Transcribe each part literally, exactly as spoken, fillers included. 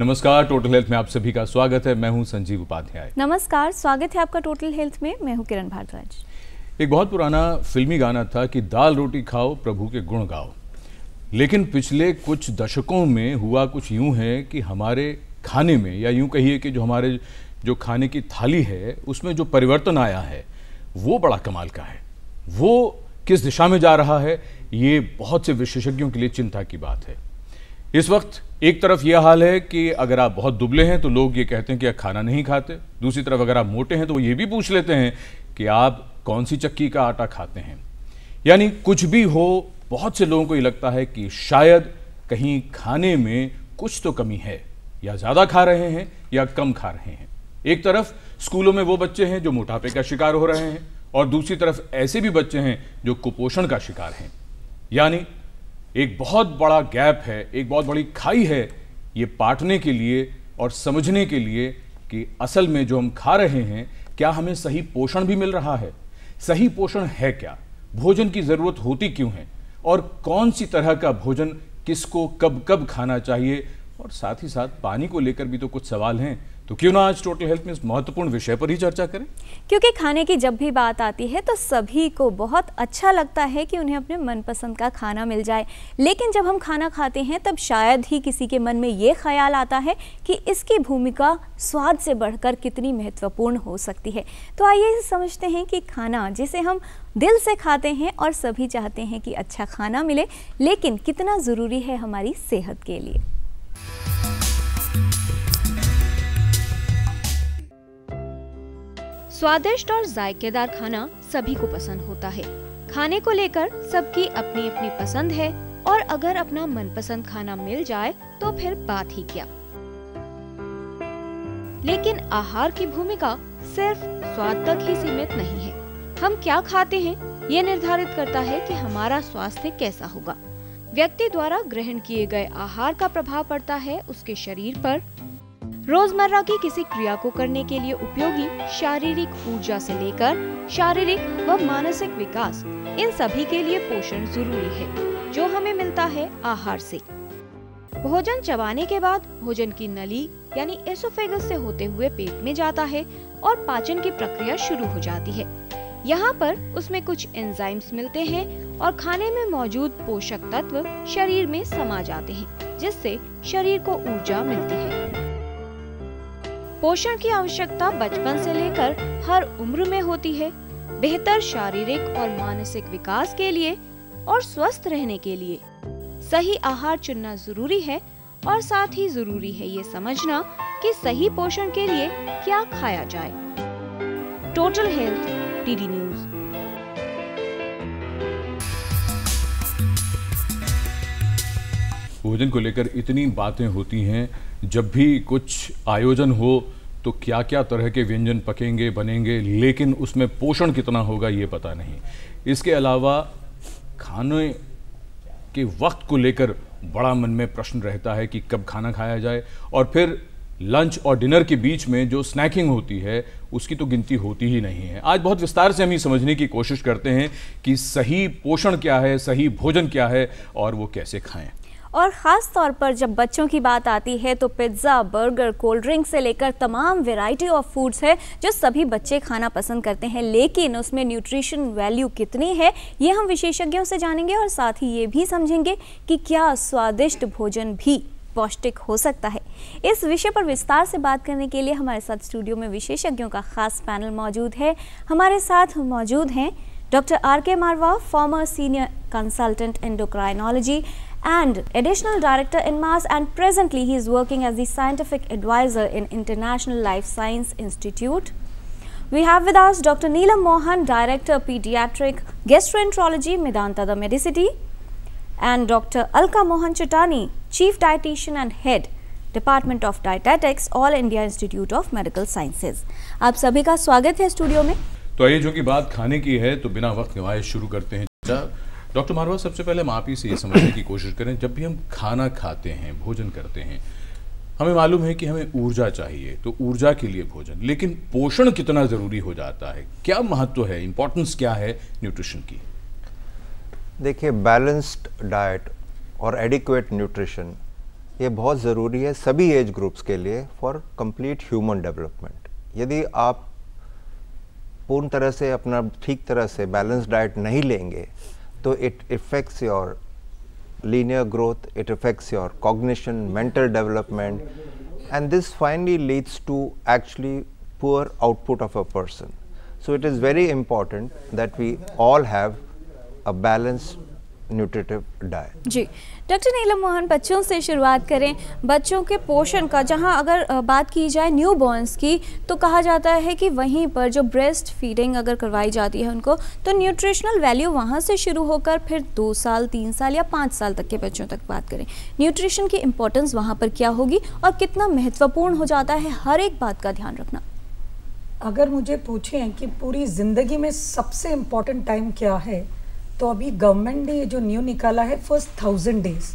नमस्कार, total health में आप सभी का स्वागत है। मैं हूं संजीव उपाध्याय। नमस्कार, स्वागत है आपका टोटल हेल्थ में। मैं हूं किरण भारद्वाज। एक बहुत पुराना फिल्मी गाना था कि दाल रोटी खाओ प्रभु के गुण गाओ, लेकिन पिछले कुछ दशकों में हुआ कुछ यूं है कि हमारे खाने में, या यूं कहिए कि जो हमारे जो खाने की थाली है उसमें जो परिवर्तन आया है वो बड़ा कमाल का है। वो किस दिशा में जा रहा है ये बहुत से विशेषज्ञों के लिए चिंता की बात है। इस वक्त एक तरफ यह हाल है कि अगर आप बहुत दुबले हैं तो लोग ये कहते हैं कि आप खाना नहीं खाते, दूसरी तरफ अगर आप मोटे हैं तो वो ये भी पूछ लेते हैं कि आप कौन सी चक्की का आटा खाते हैं। यानी कुछ भी हो, बहुत से लोगों को ये लगता है कि शायद कहीं खाने में कुछ तो कमी है, या ज़्यादा खा रहे हैं या कम खा रहे हैं। एक तरफ स्कूलों में वो बच्चे हैं जो मोटापे का शिकार हो रहे हैं, और दूसरी तरफ ऐसे भी बच्चे हैं जो कुपोषण का शिकार हैं। यानी एक बहुत बड़ा गैप है, एक बहुत बड़ी खाई है। ये पाटने के लिए और समझने के लिए कि असल में जो हम खा रहे हैं क्या हमें सही पोषण भी मिल रहा है, सही पोषण है क्या, भोजन की ज़रूरत होती क्यों है, और कौन सी तरह का भोजन किसको कब कब खाना चाहिए, और साथ ही साथ पानी को लेकर भी तो कुछ सवाल हैं। तो क्यों ना आज टोटल हेल्थ में इस महत्वपूर्ण विषय पर ही चर्चा करें, क्योंकि खाने की जब भी बात आती है तो सभी को बहुत अच्छा लगता है कि उन्हें अपने मनपसंद का खाना मिल जाए। लेकिन जब हम खाना खाते हैं तब शायद ही किसी के मन में ये ख्याल आता है कि इसकी भूमिका स्वाद से बढ़कर कितनी महत्वपूर्ण हो सकती है। तो आइए समझते हैं कि खाना जिसे हम दिल से खाते हैं और सभी चाहते हैं कि अच्छा खाना मिले, लेकिन कितना ज़रूरी है हमारी सेहत के लिए। स्वादिष्ट और जायकेदार खाना सभी को पसंद होता है। खाने को लेकर सबकी अपनी अपनी पसंद है, और अगर अपना मनपसंद खाना मिल जाए तो फिर बात ही क्या। लेकिन आहार की भूमिका सिर्फ स्वाद तक ही सीमित नहीं है। हम क्या खाते हैं ये निर्धारित करता है कि हमारा स्वास्थ्य कैसा होगा। व्यक्ति द्वारा ग्रहण किए गए आहार का प्रभाव पड़ता है उसके शरीर पर। रोजमर्रा की किसी क्रिया को करने के लिए उपयोगी शारीरिक ऊर्जा से लेकर शारीरिक व मानसिक विकास, इन सभी के लिए पोषण जरूरी है जो हमें मिलता है आहार से। भोजन चबाने के बाद भोजन की नली यानी एसोफेगस से होते हुए पेट में जाता है और पाचन की प्रक्रिया शुरू हो जाती है। यहाँ पर उसमें कुछ एंजाइम्स मिलते हैं और खाने में मौजूद पोषक तत्व शरीर में समा जाते हैं, जिससे शरीर को ऊर्जा मिलती है। पोषण की आवश्यकता बचपन से लेकर हर उम्र में होती है। बेहतर शारीरिक और मानसिक विकास के लिए और स्वस्थ रहने के लिए सही आहार चुनना जरूरी है, और साथ ही जरूरी है ये समझना कि सही पोषण के लिए क्या खाया जाए। Total health TD news. भोजन को लेकर इतनी बातें होती हैं, जब भी कुछ आयोजन हो तो क्या क्या तरह के व्यंजन पकेंगे बनेंगे, लेकिन उसमें पोषण कितना होगा ये पता नहीं। इसके अलावा खाने के वक्त को लेकर बड़ा मन में प्रश्न रहता है कि कब खाना खाया जाए, और फिर लंच और डिनर के बीच में जो स्नैकिंग होती है उसकी तो गिनती होती ही नहीं है। आज बहुत विस्तार से हम ये समझने की कोशिश करते हैं कि सही पोषण क्या है, सही भोजन क्या है, और वो कैसे खाएँ। और ख़ास तौर पर जब बच्चों की बात आती है तो पिज़्ज़ा, बर्गर, कोल्ड ड्रिंक से लेकर तमाम वैरायटी ऑफ फूड्स है जो सभी बच्चे खाना पसंद करते हैं। लेकिन उसमें न्यूट्रिशन वैल्यू कितनी है ये हम विशेषज्ञों से जानेंगे, और साथ ही ये भी समझेंगे कि क्या स्वादिष्ट भोजन भी पौष्टिक हो सकता है। इस विषय पर विस्तार से बात करने के लिए हमारे साथ स्टूडियो में विशेषज्ञों का खास पैनल मौजूद है। हमारे साथ मौजूद हैं doctor R K Marwaha, former senior consultant endocrinology and additional director in M A S, and presently he is working as the scientific advisor in International Life Science Institute. We have with us Doctor Neelam Mohan, director pediatric gastroenterology, Midaanta the Medicinity, and Doctor Alka Mohan Chutani, chief dietitian and head department of dietetics, all India institute of medical sciences. आप सभी का स्वागत है studio में। तो ये जो कि बात खाने की है तो बिना वक्त गवाए शुरू करते हैं। डॉक्टर मारवाहा, सबसे पहले हम आप ही से ये समझने की कोशिश करें, जब भी हम खाना खाते हैं, भोजन करते हैं, हमें मालूम है कि हमें ऊर्जा चाहिए तो ऊर्जा के लिए भोजन, लेकिन पोषण कितना ज़रूरी हो जाता है, क्या महत्व है, इम्पोर्टेंस क्या है न्यूट्रिशन की। देखिए, बैलेंस्ड डाइट और एडिक्वेट न्यूट्रिशन ये बहुत ज़रूरी है सभी एज ग्रुप्स के लिए फॉर कंप्लीट ह्यूमन डेवलपमेंट। यदि आप पूर्ण तरह से अपना ठीक तरह से बैलेंस डाइट नहीं लेंगे तो it affects your linear growth, it affects your cognition, mental development and this finally leads to actually poor output of a person. So it is very important that we all have a balanced nutritive diet. जी doctor Neelam Mohan, बच्चों से शुरुआत करें। बच्चों के पोषण का जहां अगर बात की जाए न्यू बॉर्न्स की, तो कहा जाता है कि वहीं पर जो ब्रेस्ट फीडिंग अगर करवाई जाती है उनको, तो न्यूट्रिशनल वैल्यू वहां से शुरू होकर फिर दो साल तीन साल या पाँच साल तक के बच्चों तक बात करें, न्यूट्रिशन की इम्पोर्टेंस वहाँ पर क्या होगी और कितना महत्वपूर्ण हो जाता है हर एक बात का ध्यान रखना। अगर मुझे पूछें कि पूरी ज़िंदगी में सबसे इम्पोर्टेंट टाइम क्या है, तो अभी गवर्नमेंट ने ये जो न्यू निकाला है फर्स्ट थाउजेंड डेज,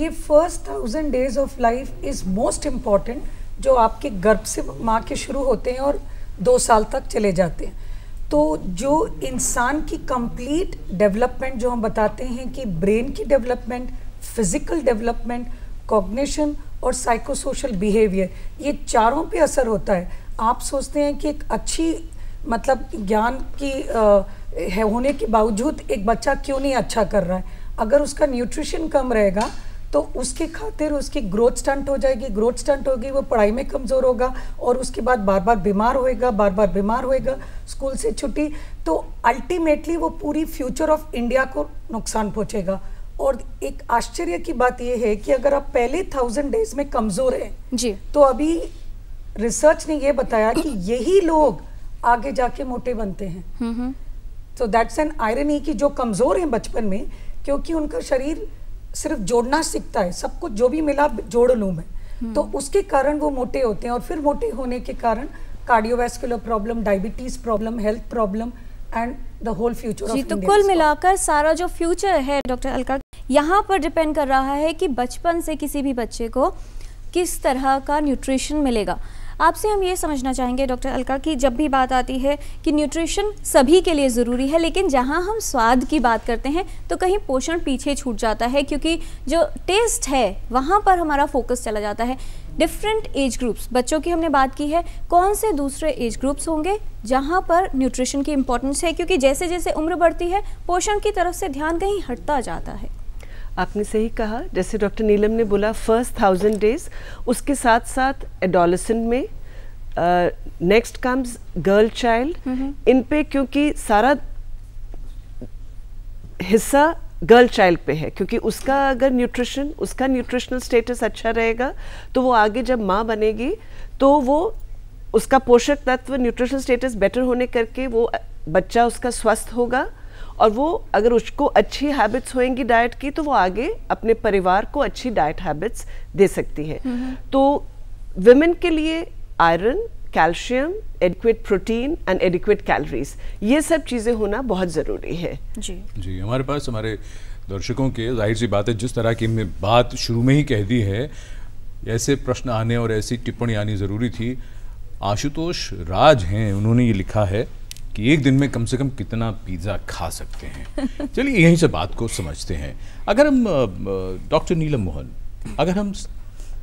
ये first thousand days of life is most important, जो आपके गर्भ से माँ के शुरू होते हैं और दो साल तक चले जाते हैं। तो जो इंसान की कंप्लीट डेवलपमेंट जो हम बताते हैं कि ब्रेन की डेवलपमेंट, फिजिकल डेवलपमेंट, कॉग्निशन और साइकोसोशल बिहेवियर, ये चारों पे असर होता है। आप सोचते हैं कि एक अच्छी मतलब ज्ञान की आ, है होने के बावजूद एक बच्चा क्यों नहीं अच्छा कर रहा है, अगर उसका न्यूट्रिशन कम रहेगा तो उसके खातिर उसकी ग्रोथ स्टंट हो जाएगी, ग्रोथ स्टंट होगी, वो पढ़ाई में कमज़ोर होगा और उसके बाद बार बार बीमार होएगा, बार बार बीमार होएगा, स्कूल से छुट्टी, तो अल्टीमेटली वो पूरी फ्यूचर ऑफ इंडिया को नुकसान पहुँचेगा। और एक आश्चर्य की बात ये है कि अगर आप पहले थाउजेंड डेज में कमज़ोर हैं जी, तो अभी रिसर्च ने ये बताया कि यही लोग आगे जाके मोटे बनते हैं। तो दैट्स एन आयरनी कि जो कमज़ोर हैं बचपन में, क्योंकि उनका शरीर सिर्फ जोड़ना सीखता है, सब कुछ जो भी मिला जोड़ लूँ मैं, तो उसके कारण वो मोटे होते हैं और फिर मोटे होने के कारण cardiovascular problem, diabetes problem, health problem and the whole future. जी तो कुल मिलाकर सारा जो फ्यूचर है डॉक्टर अलका, यहाँ पर डिपेंड कर रहा है कि बचपन से किसी भी बच्चे को किस तरह का न्यूट्रिशन मिलेगा। आपसे हम ये समझना चाहेंगे डॉक्टर अलका कि जब भी बात आती है कि न्यूट्रिशन सभी के लिए ज़रूरी है, लेकिन जहाँ हम स्वाद की बात करते हैं तो कहीं पोषण पीछे छूट जाता है, क्योंकि जो टेस्ट है वहाँ पर हमारा फोकस चला जाता है। डिफरेंट एज ग्रुप्स, बच्चों की हमने बात की है, कौन से दूसरे एज ग्रुप्स होंगे जहाँ पर न्यूट्रिशन की इम्पोर्टेंस है, क्योंकि जैसे जैसे उम्र बढ़ती है पोषण की तरफ से ध्यान कहीं हटता जाता है। आपने सही कहा, जैसे डॉक्टर नीलम ने बोला फर्स्ट थाउजेंड डेज, उसके साथ साथ एडोलेसेंट में, नेक्स्ट कम्स गर्ल चाइल्ड, इन पे क्योंकि सारा हिस्सा गर्ल चाइल्ड पे है, क्योंकि उसका अगर न्यूट्रिशन, उसका न्यूट्रिशनल स्टेटस अच्छा रहेगा तो वो आगे जब माँ बनेगी तो वो उसका पोषक तत्व, न्यूट्रिशनल स्टेटस बेटर होने करके वो बच्चा उसका स्वस्थ होगा, और वो अगर उसको अच्छी हैबिट्स होएंगी डाइट की तो वो आगे अपने परिवार को अच्छी डाइट हैबिट्स दे सकती है। तो विमेन के लिए iron, calcium, adequate protein and adequate calories, ये सब चीज़ें होना बहुत ज़रूरी है। जी जी हमारे पास हमारे दर्शकों के जाहिर सी बात है, जिस तरह की हमने बात शुरू में ही कह दी है, ऐसे प्रश्न आने और ऐसी टिप्पणी आनी ज़रूरी थी। आशुतोष राज हैं, उन्होंने ये लिखा है कि एक दिन में कम से कम कितना पिज़्ज़ा खा सकते हैं। चलिए यहीं से बात को समझते हैं। अगर हम डॉक्टर नीलम मोहन, अगर हम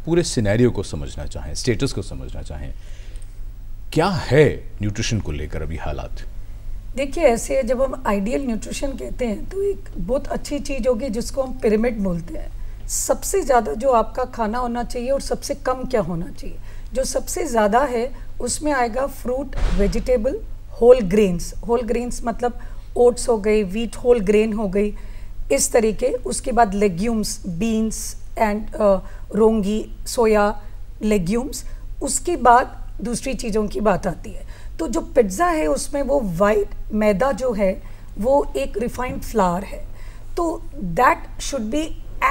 पूरे सिनेरियो को समझना चाहें, स्टेटस को समझना चाहें, क्या है न्यूट्रिशन को लेकर अभी हालात? देखिए ऐसे है, जब हम आइडियल न्यूट्रिशन कहते हैं तो एक बहुत अच्छी चीज़ होगी जिसको हम पिरामिड बोलते हैं। सबसे ज़्यादा जो आपका खाना होना चाहिए और सबसे कम क्या होना चाहिए, जो सबसे ज़्यादा है उसमें आएगा fruit, vegetable, whole grains. Whole grains मतलब ओट्स हो गई, व्हीट होल ग्रेन हो गई, इस तरीके। उसके बाद लेग्यूम्स, बीन्स एंड रोंगी, सोया, लेग्यूम्स। उसके बाद दूसरी चीज़ों की बात आती है। तो जो पिज्ज़ा है उसमें वो वाइट मैदा जो है वो एक रिफाइंड फ्लावर है, तो that should be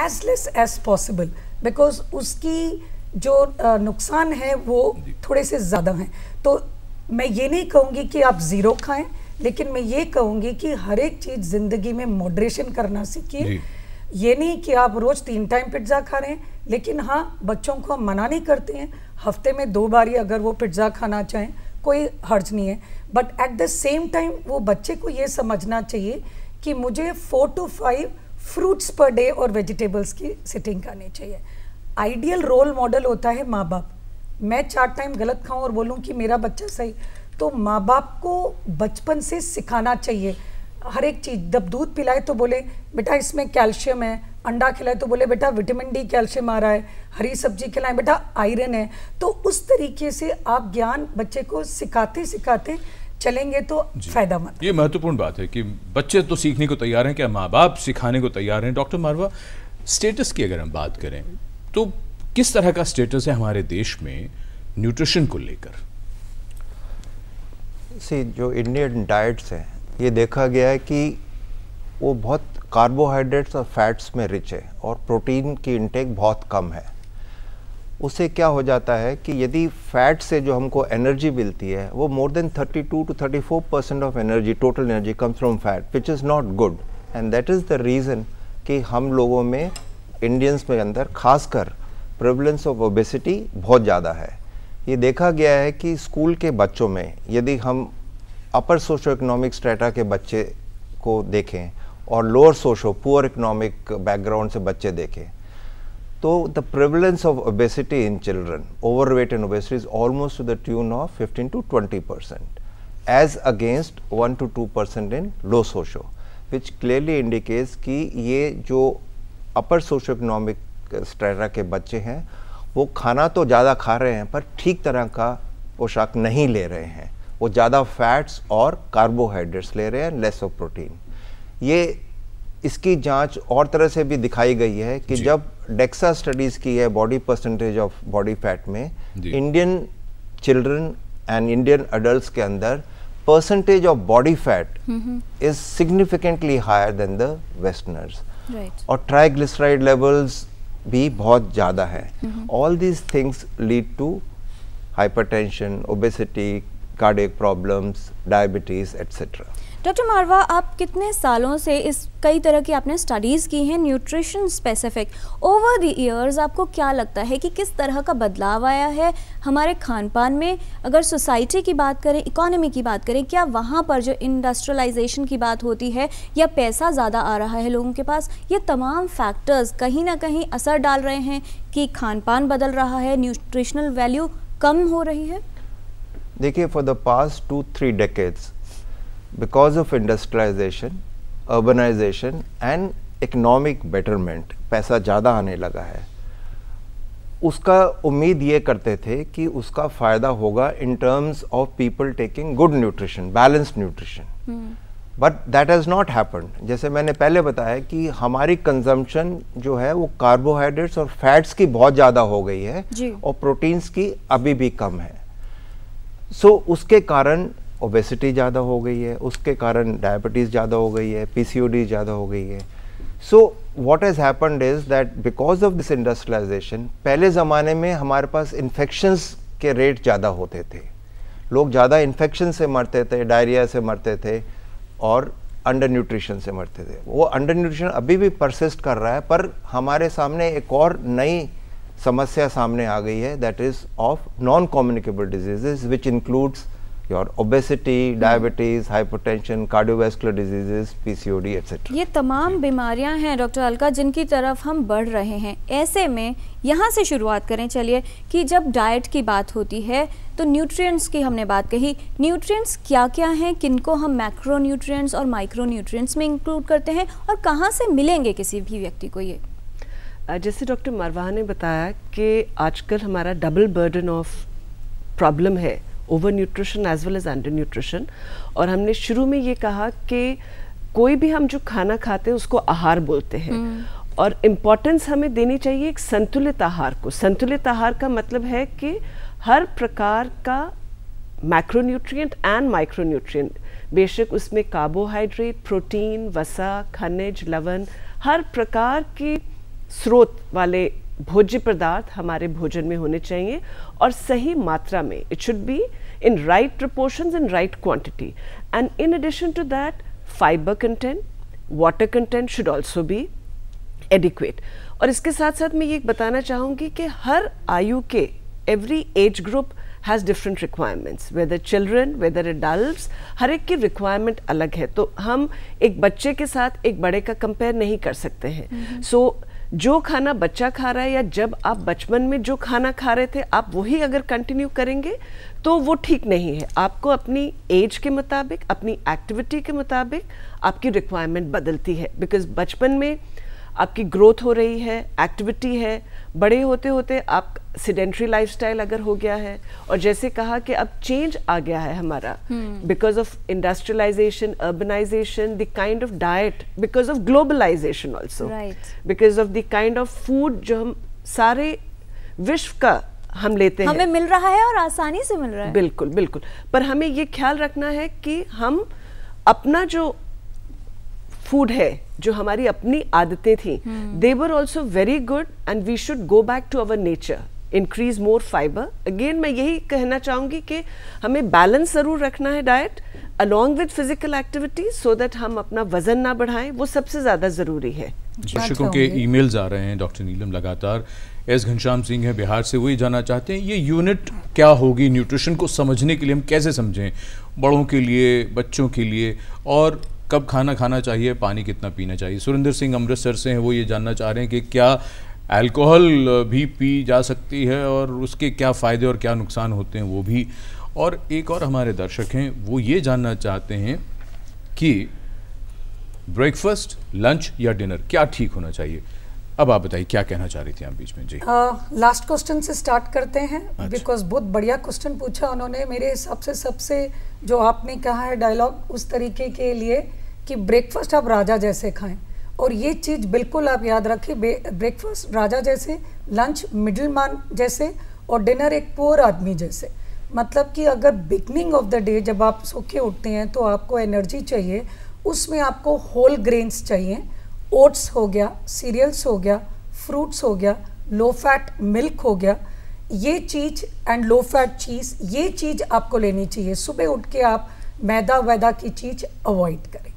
as less as possible, because उसकी जो uh, नुकसान है वो थोड़े से ज़्यादा हैं। तो मैं ये नहीं कहूँगी कि आप ज़ीरो खाएं, लेकिन मैं ये कहूँगी कि हर एक चीज़ ज़िंदगी में मॉडरेशन करना सीखिए। ये नहीं कि आप रोज़ तीन टाइम पिज्ज़ा खा रहे हैं, लेकिन हाँ बच्चों को हम मना नहीं करते हैं, हफ्ते में दो बार ही अगर वो पिज्ज़ा खाना चाहें कोई हर्ज नहीं है। But at the same time वो बच्चे को ये समझना चाहिए कि मुझे फोर टू फाइव फ्रूट्स पर डे और वेजिटेबल्स की सिटिंग करनी चाहिए। आइडियल रोल मॉडल होता है माँ बाप। मैं चार टाइम गलत खाऊं और बोलूं कि मेरा बच्चा सही, तो माँ बाप को बचपन से सिखाना चाहिए हर एक चीज़। जब दूध पिलाए तो बोले बेटा इसमें कैल्शियम है, अंडा खिलाए तो बोले बेटा विटामिन डी कैल्शियम आ रहा है, हरी सब्जी खिलाएं बेटा आयरन है। तो उस तरीके से आप ज्ञान बच्चे को सिखाते सिखाते चलेंगे तो फायदा मंद। ये महत्वपूर्ण बात है कि बच्चे तो सीखने को तैयार हैं, क्या माँ बाप सिखाने को तैयार हैं। डॉक्टर मारवा, स्टेटस की अगर हम बात करें तो किस तरह का स्टेटस है हमारे देश में न्यूट्रिशन को लेकर? सी जो इंडियन डाइट्स हैं ये देखा गया है कि वो बहुत कार्बोहाइड्रेट्स और फैट्स में रिच है और प्रोटीन की इंटेक बहुत कम है। उससे क्या हो जाता है कि यदि फैट से जो हमको एनर्जी मिलती है वो more than thirty two to thirty four percent of energy, total energy comes from fat, which is not good. And that is the reason कि हम लोगों में, इंडियंस में अंदर खासकर प्रेवलेंस ऑफ ओबेसिटी बहुत ज़्यादा है। ये देखा गया है कि स्कूल के बच्चों में यदि हम अपर सोशो इकोनॉमिक स्ट्रेटा के बच्चे को देखें और lower socio poor economic background से बच्चे देखें तो the prevalence of obesity in children, overweight and obesity is almost to the tune of fifteen to twenty percent as against one to two percent in low socio, which clearly indicates कि ये जो अपर socio economic strata के बच्चे हैं वो खाना तो ज़्यादा खा रहे हैं पर ठीक तरह का पोशाक नहीं ले रहे हैं, वो ज़्यादा फैट्स और कार्बोहाइड्रेट्स ले रहे हैं, लेस ऑफ प्रोटीन। ये इसकी जांच और तरह से भी दिखाई गई है कि जब डेक्सा स्टडीज़ की है body percentage of body fat में, Indian children and Indian adult के अंदर percentage of body fat is significantly higher than the westerners, और ट्राइग्लिसराइड लेवल्स भी बहुत ज़्यादा है। All these things lead to hypertension, obesity, cardiac problems, diabetes etcetera. Doctor मारवा, आप कितने सालों से इस, कई तरह की आपने स्टडीज़ की हैं nutrition specific, over the years आपको क्या लगता है कि किस तरह का बदलाव आया है हमारे खान पान में? अगर सोसाइटी की बात करें, इकोनॉमी की बात करें, क्या वहाँ पर जो इंडस्ट्रियलाइजेशन की बात होती है या पैसा ज़्यादा आ रहा है लोगों के पास, ये तमाम फैक्टर्स कहीं ना कहीं असर डाल रहे हैं कि खान पान बदल रहा है, न्यूट्रिशनल वैल्यू कम हो रही है? देखिए, for the past two three decades because of industrialisation, urbanisation and economic betterment पैसा ज़्यादा आने लगा है। उसका उम्मीद ये करते थे कि उसका फ़ायदा होगा in terms of people taking good nutrition, balanced nutrition, but that has not happened. जैसे मैंने पहले बताया कि हमारी कंजम्पशन जो है वो कार्बोहाइड्रेट्स और फैट्स की बहुत ज़्यादा हो गई है और प्रोटीन्स की अभी भी कम है। सो so, उसके कारण ओबेसिटी ज़्यादा हो गई है, उसके कारण डायबिटीज़ ज़्यादा हो गई है, पीसीओडी ज़्यादा हो गई है। So what has happened is that because of this industrialisation, पहले ज़माने में हमारे पास इन्फेक्शंस के रेट ज़्यादा होते थे, लोग ज़्यादा इन्फेक्शन से मरते थे, डायरिया से मरते थे और अंडर न्यूट्रिशन से मरते थे। वो अंडर न्यूट्रिशन अभी भी परसिस्ट कर रहा है, पर हमारे सामने एक और नई समस्या सामने आ गई है, that is of non communicable diseases which includes your obesity, diabetes, hypertension, cardiovascular diseases, PCOD etcetera. ये तमाम बीमारियां हैं डॉक्टर अलका जिनकी तरफ हम बढ़ रहे हैं। ऐसे में यहाँ से शुरुआत करें चलिए कि जब डाइट की बात होती है तो न्यूट्रिएंट्स की हमने बात कही, न्यूट्रिएंट्स क्या क्या हैं, किनको हम मैक्रो न्यूट्रिएंट्स और माइक्रो न्यूट्रिएंट्स में इंक्लूड करते हैं और कहाँ से मिलेंगे किसी भी व्यक्ति को ये? जैसे डॉक्टर मारवाहा ने बताया कि आजकल हमारा डबल बर्डन ऑफ प्रॉब्लम है, over nutrition as well as under nutrition. और हमने शुरू में ये कहा कि कोई भी हम जो खाना खाते हैं उसको आहार बोलते हैं और इम्पोर्टेंस हमें देनी चाहिए एक संतुलित आहार को। संतुलित आहार का मतलब है कि हर प्रकार का macro nutrient and micro nutrient, बेशक उसमें कार्बोहाइड्रेट, प्रोटीन, वसा, खनिज, लवण, हर प्रकार की स्रोत वाले भोज्य पदार्थ हमारे भोजन में होने चाहिए और सही मात्रा में। It should be in right proportions and right quantity, and in addition to that fibre content, water content should also be adequate. और इसके साथ साथ मैं ये बताना चाहूँगी कि हर आयु के, every age group has different requirements, whether children whether adults, हर एक की रिक्वायरमेंट अलग है। तो हम एक बच्चे के साथ एक बड़े का कंपेयर नहीं कर सकते हैं। सो mm-hmm. so, जो खाना बच्चा खा रहा है या जब आप बचपन में जो खाना खा रहे थे आप वही अगर कंटिन्यू करेंगे तो वो ठीक नहीं है। आपको अपनी एज के मुताबिक, अपनी एक्टिविटी के मुताबिक आपकी रिक्वायरमेंट बदलती है, बिकॉज बचपन में आपकी ग्रोथ हो रही है, एक्टिविटी है, बड़े होते होते आप सिडेंट्री लाइफस्टाइल अगर हो गया है, और जैसे कहा कि अब चेंज आ गया है हमारा because of industrialisation, urbanisation, the kind of diet, because of globalisation also, because of the kind of food जो हम सारे विश्व का हम लेते हैं, हमें मिल रहा है और आसानी से मिल रहा है। बिल्कुल बिल्कुल, पर हमें ये ख्याल रखना है कि हम अपना जो फूड है, जो हमारी अपनी आदतें थी, they were also very good and we should go back to our nature, increase more fibre. Again मैं यही कहना चाहूँगी कि हमें बैलेंस ज़रूर रखना है diet along with physical activity, so that हम अपना वजन ना बढ़ाएं, वो सबसे ज़्यादा ज़रूरी है। दर्शकों के ईमेल्स आ रहे हैं डॉक्टर नीलम लगातार। एस घनश्याम सिंह है बिहार से, वही जानना चाहते हैं ये यूनिट क्या होगी, न्यूट्रिशन को समझने के लिए हम कैसे समझें, बड़ों के लिए, बच्चों के लिए, और कब खाना खाना चाहिए, पानी कितना पीना चाहिए। सुरेंद्र सिंह अमृतसर से हैं, वो ये जानना चाह रहे हैं कि क्या अल्कोहल भी पी जा सकती है और उसके क्या फ़ायदे और क्या नुकसान होते हैं वो भी। और एक और हमारे दर्शक हैं, वो ये जानना चाहते हैं कि ब्रेकफास्ट, लंच या डिनर क्या ठीक होना चाहिए। अब आप बताइए क्या कहना चाह रही थी आप बीच में। जी लास्ट uh, क्वेश्चन से स्टार्ट करते हैं, बिकॉज बहुत बढ़िया क्वेश्चन पूछा उन्होंने। मेरे हिसाब से सबसे जो आपने कहा है डायलॉग उस तरीके के लिए कि ब्रेकफास्ट आप राजा जैसे खाएं, और ये चीज़ बिल्कुल आप याद रखें, ब्रेकफास्ट राजा जैसे, लंच मिडिल मैन जैसे, और डिनर एक पुअर आदमी जैसे। मतलब कि अगर बिगनिंग ऑफ द डे जब आप सो के उठते हैं तो आपको एनर्जी चाहिए, उसमें आपको होल ग्रेन्स चाहिए, ओट्स हो गया, सीरियल्स हो गया, फ्रूट्स हो गया, लो फैट मिल्क हो गया, ये चीज़ एंड लो फैट चीज़, ये चीज़ आपको लेनी चाहिए। सुबह उठ के आप मैदा वैदा की चीज़ अवॉइड करें।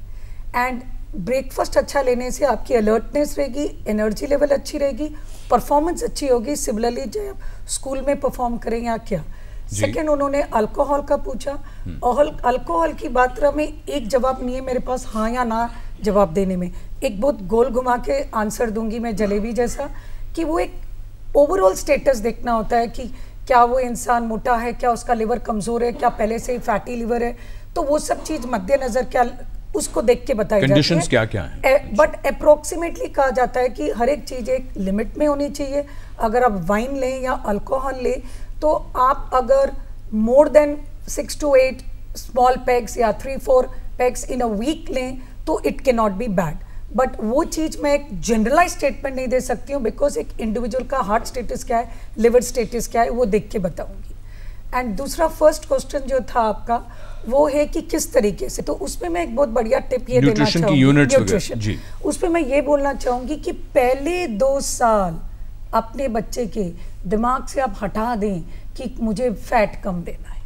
एंड ब्रेकफास्ट अच्छा लेने से आपकी अलर्टनेस रहेगी, एनर्जी लेवल अच्छी रहेगी, परफॉर्मेंस अच्छी होगी। सिमिलरली जब आप स्कूल में परफॉर्म करें या क्या। सेकेंड उन्होंने अल्कोहल का पूछा, और अल्कोहल की बात में एक जवाब नहीं है मेरे पास, हाँ या ना जवाब देने में। एक बहुत गोल घुमा के आंसर दूंगी मैं, जलेबी जैसा, कि वो एक ओवरऑल स्टेटस देखना होता है कि क्या वो इंसान मोटा है, क्या उसका लिवर कमज़ोर है, क्या पहले से ही फैटी लिवर है, तो वो सब चीज़ मद्देनज़र क्या उसको देख के बताई जाती है, क्या क्या है। बट अप्रोक्सीमेटली कहा जाता है कि हर एक चीज़ एक लिमिट में होनी चाहिए। अगर आप वाइन लें या अल्कोहल लें तो आप अगर more than six to eight small packs या three four packs in a week लें तो it can not be bad. But वो चीज़ मैं एक जनरलाइज स्टेटमेंट नहीं दे सकती हूँ, बिकॉज एक इंडिविजुअल का हार्ट स्टेटस क्या है, लिवर स्टेटस क्या है, वो देख के बताऊँगी। एंड दूसरा फर्स्ट क्वेश्चन जो था आपका वो है कि किस तरीके से, तो उसमें मैं एक बहुत बढ़िया टिप ये देना चाहूँगी, न्यूट्रिशन, उसमें मैं ये बोलना चाहूँगी कि पहले दो साल अपने बच्चे के दिमाग से आप हटा दें कि मुझे फैट कम देना है,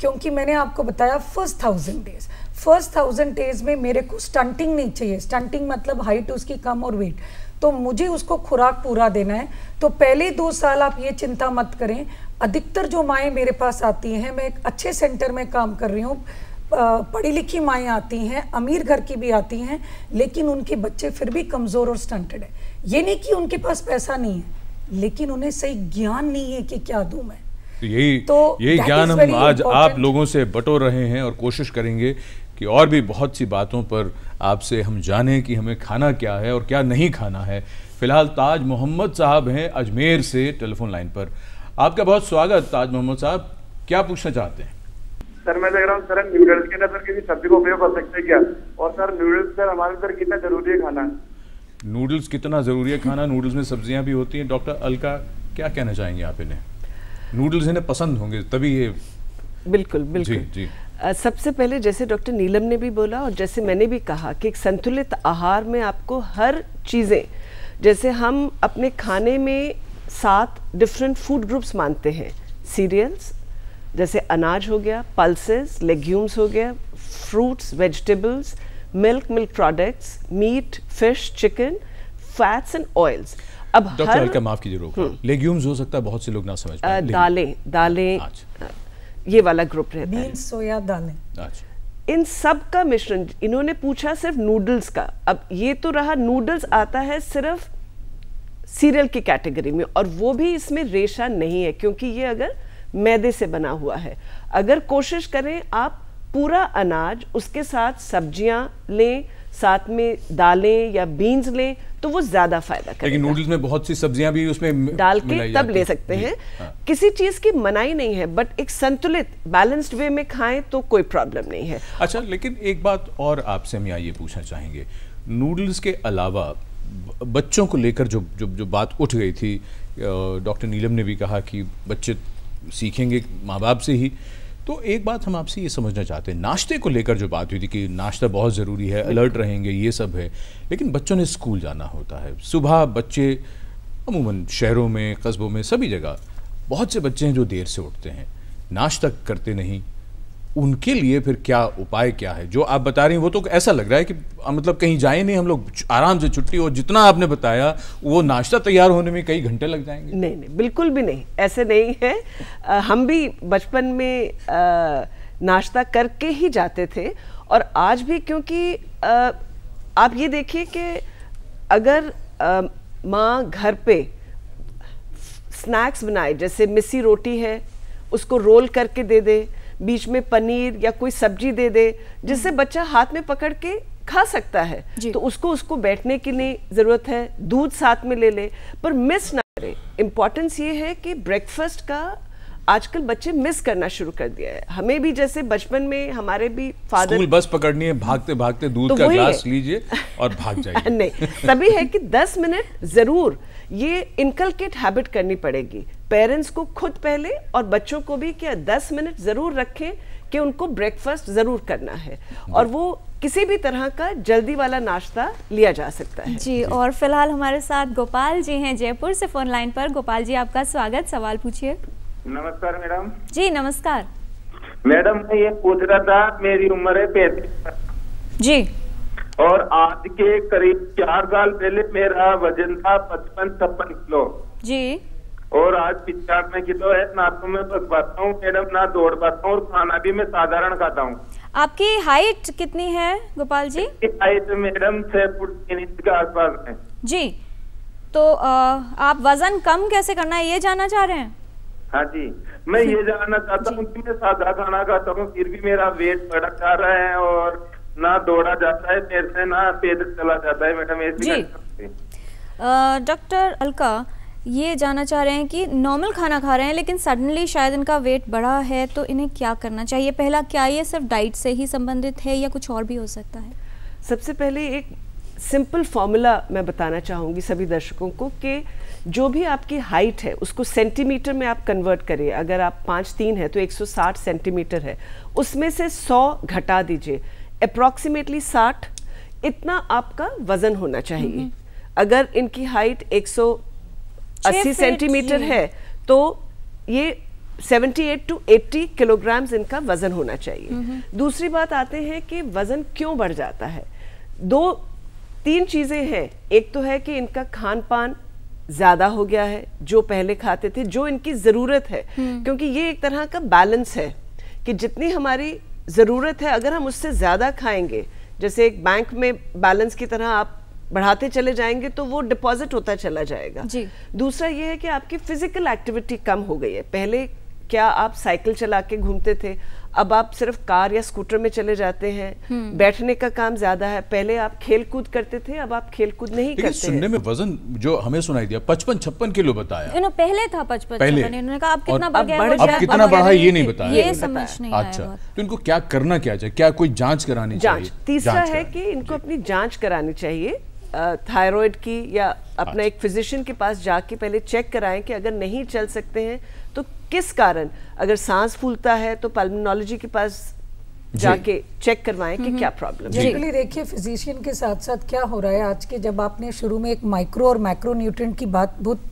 क्योंकि मैंने आपको बताया first thousand days first thousand days में मेरे को स्टंटिंग नहीं चाहिए। स्टंटिंग मतलब हाइट उसकी कम और वेट, तो मुझे उसको खुराक पूरा देना है। तो पहले दो साल आप ये चिंता मत करें। अधिकतर जो माएँ मेरे पास आती हैं, मैं एक अच्छे सेंटर में काम कर रही हूँ, पढ़ी लिखी माएँ आती हैं, अमीर घर की भी आती हैं, लेकिन उनके बच्चे फिर भी कमज़ोर और स्टंटेड है। ये नहीं कि उनके पास पैसा नहीं है, लेकिन उन्हें सही ज्ञान नहीं है कि क्या दूँ मैं। तो यही तो यही ज्ञान हम आज आप लोगों से बटोर रहे हैं और कोशिश करेंगे कि और भी बहुत सी बातों पर आपसे हम जानें कि हमें खाना क्या है और क्या नहीं खाना है। फिलहाल ताज मोहम्मद साहब हैं अजमेर से टेलीफोन लाइन पर। आपका बहुत स्वागत ताज मोहम्मद साहब, क्या पूछना चाहते हैं? सर मैं देख रहा हूँ सर, हम नूडल्स के अंदर सर किसी सब्जी को उपयोग कर सकते हैं क्या, और सर नूडल्स सर हमारे सर कितना जरूरी है खाना? नूडल्स कितना जरूरी है खाना? नूडल्स में सब्जियाँ भी होती हैं। डॉक्टर अलका क्या कहना चाहेंगे आप? इन्हें नूडल्स इन्हें पसंद होंगे तभी ये। बिल्कुल बिल्कुल जी, जी। Uh, सबसे पहले जैसे डॉक्टर नीलम ने भी बोला और जैसे मैंने भी कहा कि एक संतुलित आहार में आपको हर चीज़ें, जैसे हम अपने खाने में सात डिफरेंट फूड ग्रुप्स मानते हैं, सीरियल्स जैसे अनाज हो गया, पल्सेस, लेग्यूम्स हो गया, fruits, vegetables, milk, milk products, meat, fish, chicken, fats and oils. अब डॉक्टर माफ कीजिए, लेग्यूम्स हो सकता है बहुत से लोग ना समझ पाए, दालें दालें ये वाला ग्रुप रहता है, सोया दालें, इन सब का मिश्रण। इन्होंने पूछा सिर्फ नूडल्स का, अब ये तो रहा नूडल्स आता है सिर्फ सीरियल की कैटेगरी में, और वो भी इसमें रेशा नहीं है क्योंकि ये अगर मैदे से बना हुआ है। अगर कोशिश करें आप पूरा अनाज उसके साथ सब्जियां लें, साथ में दालें या बीन्स लें, तो वो ज़्यादा फायदा करेगा। लेकिन नूडल्स में बहुत सी सब्जियां भी उसमें डाल के तब ले सकते हैं, हाँ। किसी चीज़ की मनाही नहीं है, बट एक संतुलित बैलेंस्ड वे में खाएं तो कोई प्रॉब्लम नहीं है। अच्छा, लेकिन एक बात और आपसे हम ये पूछना चाहेंगे, नूडल्स के अलावा बच्चों को लेकर जो जो जो बात उठ गई थी, डॉक्टर नीलम ने भी कहा कि बच्चे सीखेंगे माँ बाप से ही, तो एक बात हम आपसे ये समझना चाहते हैं, नाश्ते को लेकर जो बात हुई थी कि नाश्ता बहुत ज़रूरी है, अलर्ट रहेंगे, ये सब है, लेकिन बच्चों ने स्कूल जाना होता है। सुबह बच्चे अमूमन शहरों में, कस्बों में, सभी जगह बहुत से बच्चे हैं जो देर से उठते हैं, नाश्ता करते नहीं, उनके लिए फिर क्या उपाय क्या है? जो आप बता रही हैं वो तो ऐसा लग रहा है कि मतलब कहीं जाए नहीं हम लोग, आराम से छुट्टी हो। जितना आपने बताया वो नाश्ता तैयार होने में कई घंटे लग जाएंगे। नहीं नहीं, बिल्कुल भी नहीं, ऐसे नहीं है। आ, हम भी बचपन में आ, नाश्ता करके ही जाते थे, और आज भी, क्योंकि आ, आप ये देखिए कि अगर माँ घर पे स्नैक्स बनाए, जैसे मिस्सी रोटी है उसको रोल करके दे दे, बीच में पनीर या कोई सब्जी दे दे जिससे बच्चा हाथ में पकड़ के खा सकता है, तो उसको उसको बैठने की नहीं ज़रूरत है। दूध साथ में ले ले, पर मिस ना करे। इम्पॉर्टेंस ये है कि ब्रेकफास्ट का आजकल बच्चे मिस करना शुरू कर दिया है। हमें भी, जैसे बचपन में हमारे भी फादर, स्कूल बस पकड़नी है, भागते भागते दूध तो का ग्लास लीजिए और भाग जाइए। नहीं, तभी है कि दस मिनट जरूर ये इनकलकेट हैबिट करनी पड़ेगी पेरेंट्स को खुद पहले, और बच्चों को भी, क्या दस मिनट जरूर रखें कि उनको ब्रेकफास्ट जरूर करना है, और वो किसी भी तरह का जल्दी वाला नाश्ता लिया जा सकता है। जी, और फिलहाल हमारे साथ गोपाल जी हैं जयपुर से फोन लाइन पर। गोपाल जी, आपका स्वागत, सवाल पूछिए। नमस्कार मैडम। जी नमस्कार मैडम, मैं ये पूछ रहा था, मेरी उम्र है पैंतीस जी, और आज के करीब चार साल पहले मेरा वजन था पचपन छप्पन किलो जी, और आज पिचानवे किलो है। ना तो मैं बच पाता हूँ मैडम, ना दौड़ पाता हूँ, और खाना भी मैं साधारण खाता हूँ। आपकी हाइट कितनी है गोपाल जी? हाइट मैडम छह फुट तीन इंच के आस पास है जी। तो आप वजन कम कैसे करना है ये जानना चाह रहे हैं? हाँ जी, मैं ये जानना चाहता हूँ कि मैं सादा खाना खाता हूँ, फिर भी मेरा वेट बढ़ जा रहा है, और ना दौड़ा जाता है मेरे से, ना पैदल चला जाता है मैडम। ऐसी डॉक्टर अलका ये जानना चाह रहे हैं कि नॉर्मल खाना खा रहे हैं लेकिन सडनली शायद इनका वेट बढ़ा है, तो इन्हें क्या करना चाहिए? पहला, क्या ये सिर्फ डाइट से ही संबंधित है या कुछ और भी हो सकता है? सबसे पहले एक सिंपल फॉर्मूला मैं बताना चाहूँगी सभी दर्शकों को कि जो भी आपकी हाइट है उसको सेंटीमीटर में आप कन्वर्ट करिए। अगर आप पाँच तीन है तो एक सौ साठ सेंटीमीटर है, उसमें से सौ घटा दीजिए, अप्रॉक्सीमेटली साठ, इतना आपका वज़न होना चाहिए। अगर इनकी हाइट एक सौ अस्सी सेंटीमीटर है तो ये अठहत्तर टू अस्सी किलोग्राम्स इनका वज़न होना चाहिए। दूसरी बात आते हैं कि वज़न क्यों बढ़ जाता है। दो तीन चीज़ें हैं, एक तो है कि इनका खान पान ज़्यादा हो गया है, जो पहले खाते थे, जो इनकी ज़रूरत है, क्योंकि ये एक तरह का बैलेंस है कि जितनी हमारी ज़रूरत है अगर हम उससे ज़्यादा खाएंगे, जैसे एक बैंक में बैलेंस की तरह आप बढ़ाते चले जाएंगे तो वो डिपॉजिट होता चला जाएगा जी। दूसरा ये है कि आपकी फिज़िकल एक्टिविटी कम हो गई है। पहले क्या आप साइकिल चला के घूमते थे, अब आप सिर्फ कार या स्कूटर में चले जाते हैं, बैठने का काम ज्यादा है। पहले आप खेल कूद करते थे, अब आप खेल कूद नहीं करते हैं। सुनने में वजन जो हमें सुनाई दिया पचपन छप्पन किलो बताया, इन्होंने पहले था पचपन छप्पन, इन्होंने कहा आप कितना बढ़ गया, अब कितना बढ़ा ये नहीं बताया, ये समझ नहीं आया। अच्छा, तो इनको क्या करना क्या चाहिए? क्या कोई जाँच करानी चाहिए? तीसरा है कि इनको अपनी जाँच करानी चाहिए थायराइड की, या अपना एक फिजिशियन के पास जाके पहले चेक कराएं कि अगर नहीं चल सकते हैं तो किस कारण। अगर सांस फूलता है तो पल्मोनोलॉजी के पास जाके चेक करवाएं कि क्या प्रॉब्लम है। जनरली देखिए फिजिशियन के साथ साथ क्या हो रहा है आज के, जब आपने शुरू में एक माइक्रो और मैक्रो न्यूट्रिएंट की बात, बहुत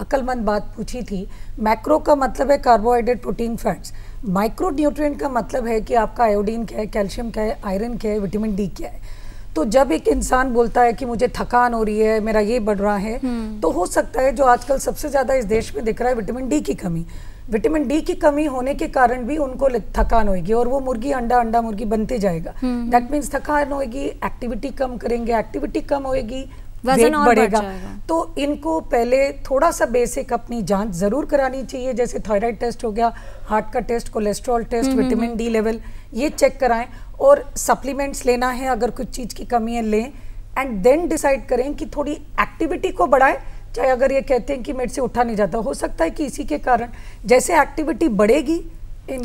अक्लमंद बात पूछी थी। मैक्रो का मतलब है carbohydrate, protein, fats. Micro nutrient का मतलब है कि आपका आयोडीन क्या है, कैल्शियम क्या है, आयरन क्या है, विटामिन डी क्या है। तो जब एक इंसान बोलता है कि मुझे थकान हो रही है, मेरा ये बढ़ रहा है, तो हो सकता है जो आजकल सबसे ज़्यादा इस देश में दिख रहा है विटामिन डी की कमी। विटामिन डी की कमी होने के कारण भी उनको थकान होगी, और वो मुर्गी अंडा अंडा मुर्गी बनते जाएगा। दैट मीन्स थकान होगी, एक्टिविटी कम करेंगे, एक्टिविटी कम होगी, वजन और बढ़ेगा। तो इनको पहले थोड़ा सा बेसिक अपनी जांच जरूर करानी चाहिए, जैसे थायराइड टेस्ट हो गया, हार्ट का test, cholesterol test, vitamin D level, ये चेक कराएं और सप्लीमेंट्स लेना है अगर कुछ चीज़ की कमी है लें, एंड देन डिसाइड करें कि थोड़ी एक्टिविटी को बढ़ाएं। चाहे अगर ये कहते हैं कि मेरे से उठा नहीं जाता, हो सकता है कि इसी के कारण जैसे एक्टिविटी बढ़ेगी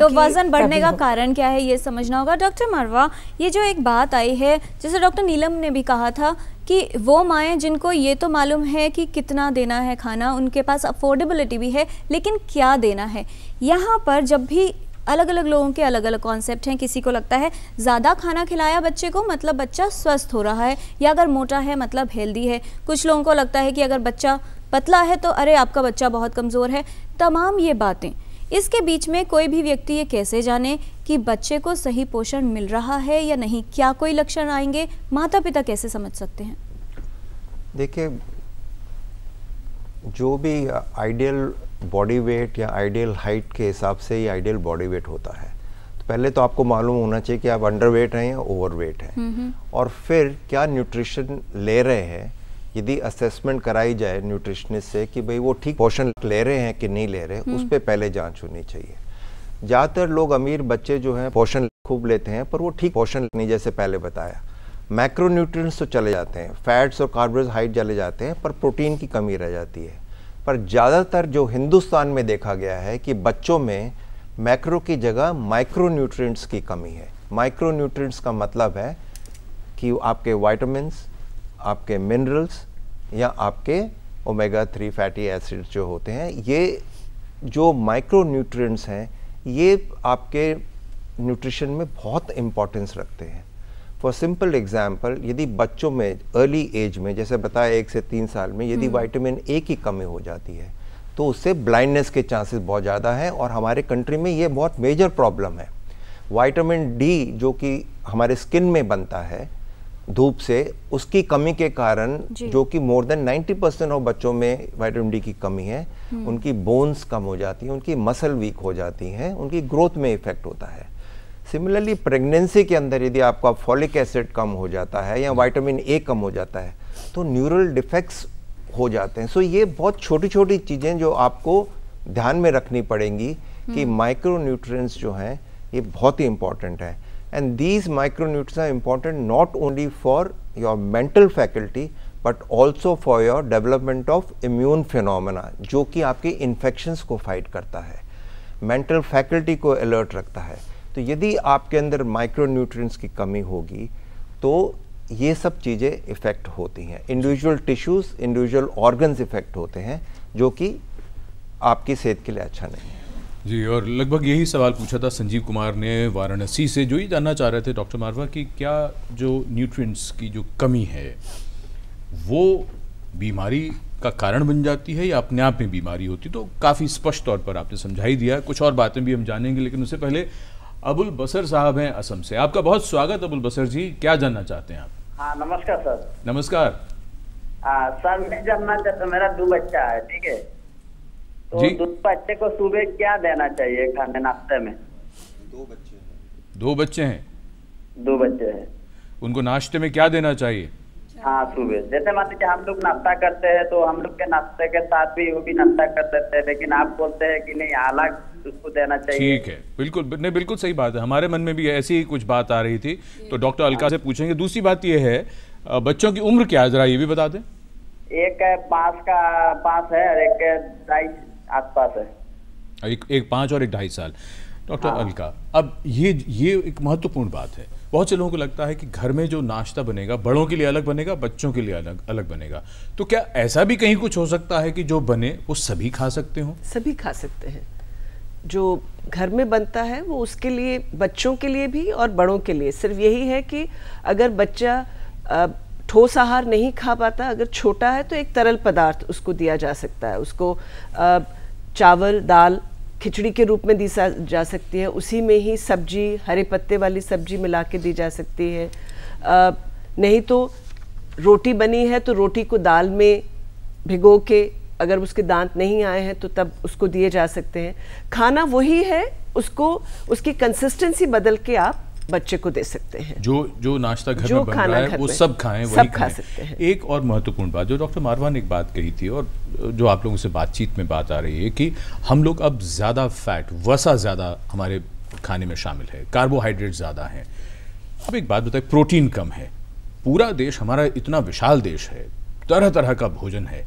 तो वजन बढ़ने का कारण क्या है ये समझना होगा। डॉक्टर मरवा, ये जो एक बात आई है, जैसे डॉक्टर नीलम ने भी कहा था कि वो माएँ जिनको ये तो मालूम है कि कितना देना है खाना, उनके पास अफोर्डेबिलिटी भी है, लेकिन क्या देना है, यहाँ पर जब भी अलग अलग लोगों के अलग अलग कॉन्सेप्ट हैं। किसी को लगता है ज़्यादा खाना खिलाया बच्चे को मतलब बच्चा स्वस्थ हो रहा है, या अगर मोटा है मतलब हेल्दी है। कुछ लोगों को लगता है कि अगर बच्चा पतला है तो अरे आपका बच्चा बहुत कमज़ोर है। तमाम ये बातें, इसके बीच में कोई भी व्यक्ति ये कैसे जाने कि बच्चे को सही पोषण मिल रहा है या नहीं? क्या कोई लक्षण आएंगे? माता पिता कैसे समझ सकते हैं? देखिए, जो भी आइडियल बॉडी वेट या आइडियल हाइट के हिसाब से ही आइडियल बॉडी वेट होता है, तो पहले तो आपको मालूम होना चाहिए कि आप अंडर वेट हैं या ओवर वेट हैं, और फिर क्या न्यूट्रिशन ले रहे हैं। यदि असेसमेंट कराई जाए न्यूट्रिशनिस्ट से कि भाई वो ठीक पोषण ले रहे हैं कि नहीं ले रहे, उस पर पहले जांच होनी चाहिए। ज़्यादातर लोग अमीर बच्चे जो हैं पोषण खूब लेते हैं, पर वो ठीक पोषण नहीं, जैसे पहले बताया। मैक्रोन्यूट्रिएंट्स तो चले जाते हैं, फैट्स और कार्बोहाइड्रेट चले जाते हैं, पर प्रोटीन की कमी रह जाती है। पर ज़्यादातर जो हिंदुस्तान में देखा गया है कि बच्चों में मैक्रो की जगह माइक्रोन्यूट्रिएंट्स की कमी है। माइक्रोन्यूट्रिएंट्स का मतलब है कि आपके विटामिन्स, आपके मिनरल्स या आपके ओमेगा थ्री फैटी एसिड जो होते हैं, ये जो माइक्रोन्यूट्रिएंट्स हैं ये आपके न्यूट्रिशन में बहुत इम्पोर्टेंस रखते हैं। फॉर सिंपल एग्जांपल, यदि बच्चों में अर्ली एज में, जैसे बताया एक से तीन साल में, यदि विटामिन ए की कमी हो जाती है तो उससे ब्लाइंडनेस के चांसेस बहुत ज़्यादा हैं, और हमारे कंट्री में ये बहुत मेजर प्रॉब्लम है। विटामिन डी जो कि हमारे स्किन में बनता है धूप से, उसकी कमी के कारण, जो कि मोर देन नब्बे परसेंट ऑफ बच्चों में विटामिन डी की कमी है, उनकी बोन्स कम हो जाती हैं, उनकी मसल वीक हो जाती हैं, उनकी ग्रोथ में इफेक्ट होता है। सिमिलरली प्रेगनेंसी के अंदर यदि आपका फॉलिक एसिड कम हो जाता है या विटामिन ए कम हो जाता है तो न्यूरल डिफेक्ट्स हो जाते हैं। सो ये बहुत छोटी छोटी चीज़ें जो आपको ध्यान में रखनी पड़ेंगी कि माइक्रोन्यूट्रिएंट्स जो हैं ये बहुत ही इम्पॉर्टेंट है। And these micronutrients are important not only for your mental faculty but also for your development of immune phenomena, जो कि आपके infections को fight करता है, mental faculty को alert रखता है। तो यदि आपके अंदर micronutrients की कमी होगी तो ये सब चीज़ें effect होती हैं। Individual tissues, individual organs effect होते हैं, जो कि आपकी सेहत के लिए अच्छा नहीं है। जी, और लगभग यही सवाल पूछा था संजीव कुमार ने वाराणसी से, जो ये जानना चाह रहे थे डॉक्टर मारवा कि क्या जो न्यूट्रिएंट्स की जो कमी है वो बीमारी का कारण बन जाती है या अपने आप में बीमारी होती। तो काफ़ी स्पष्ट तौर पर आपने समझा ही दिया, कुछ और बातें भी हम जानेंगे, लेकिन उससे पहले अबुल बसर साहब हैं असम से। आपका बहुत स्वागत अबुल बसर जी, क्या जानना चाहते हैं आप? हाँ नमस्कार सर। नमस्कार। आ, सर मैं जानना चाहता हूँ, मेरा दो बच्चा है, ठीक है, तो दूध बच्चे को सुबह क्या देना चाहिए खाने नाश्ते में? दो बच्चे हैं। दो बच्चे हैं। दो बच्चे हैं। उनको नाश्ते में क्या देना चाहिए? हाँ सुबह, जैसे मतलब कि हम लोग नाश्ता करते हैं तो हम लोग के नाश्ते के साथ भी वो भी नाश्ता कर देते हैं, लेकिन आप बोलते हैं कि नहीं अलग उसको देना चाहिए। ठीक है, बिल्कुल, नहीं बिल्कुल सही बात है, हमारे मन में भी ऐसी ही कुछ बात आ रही थी, तो डॉक्टर अलका से पूछेंगे। दूसरी बात ये है, बच्चों की उम्र क्या है जरा ये भी बता दें। एक पाँच का पाँच है और एक ढाई आसपास है, एक एक पाँच और एक ढाई साल। डॉक्टर अलका, अब ये ये एक महत्वपूर्ण बात है, बहुत से लोगों को लगता है कि घर में जो नाश्ता बनेगा बड़ों के लिए अलग बनेगा, बच्चों के लिए अलग अलग बनेगा, तो क्या ऐसा भी कहीं कुछ हो सकता है कि जो बने वो सभी खा सकते हो? सभी खा सकते हैं, जो घर में बनता है वो उसके लिए, बच्चों के लिए भी और बड़ों के लिए। सिर्फ यही है कि अगर बच्चा आ, ठोस आहार नहीं खा पाता, अगर छोटा है तो एक तरल पदार्थ उसको दिया जा सकता है, उसको चावल दाल खिचड़ी के रूप में दी जा सकती है, उसी में ही सब्जी हरे पत्ते वाली सब्जी मिला के दी जा सकती है, नहीं तो रोटी बनी है तो रोटी को दाल में भिगो के, अगर उसके दांत नहीं आए हैं तो तब उसको दिए जा सकते हैं। खाना वही है, उसको उसकी कंसिस्टेंसी बदल के आप बच्चे को दे सकते हैं। जो जो नाश्ता घर में बन रहा है वो सब खाएं, वही खा सकते हैं। एक और महत्वपूर्ण बात जो डॉक्टर मारवाह ने एक बात कही थी और जो आप लोगों से बातचीत में बात आ रही है कि हम लोग अब ज़्यादा फैट, वसा ज़्यादा हमारे खाने में शामिल है, कार्बोहाइड्रेट ज़्यादा हैं। अब एक बात बताइए, प्रोटीन कम है। पूरा देश हमारा इतना विशाल देश है, तरह तरह का भोजन है।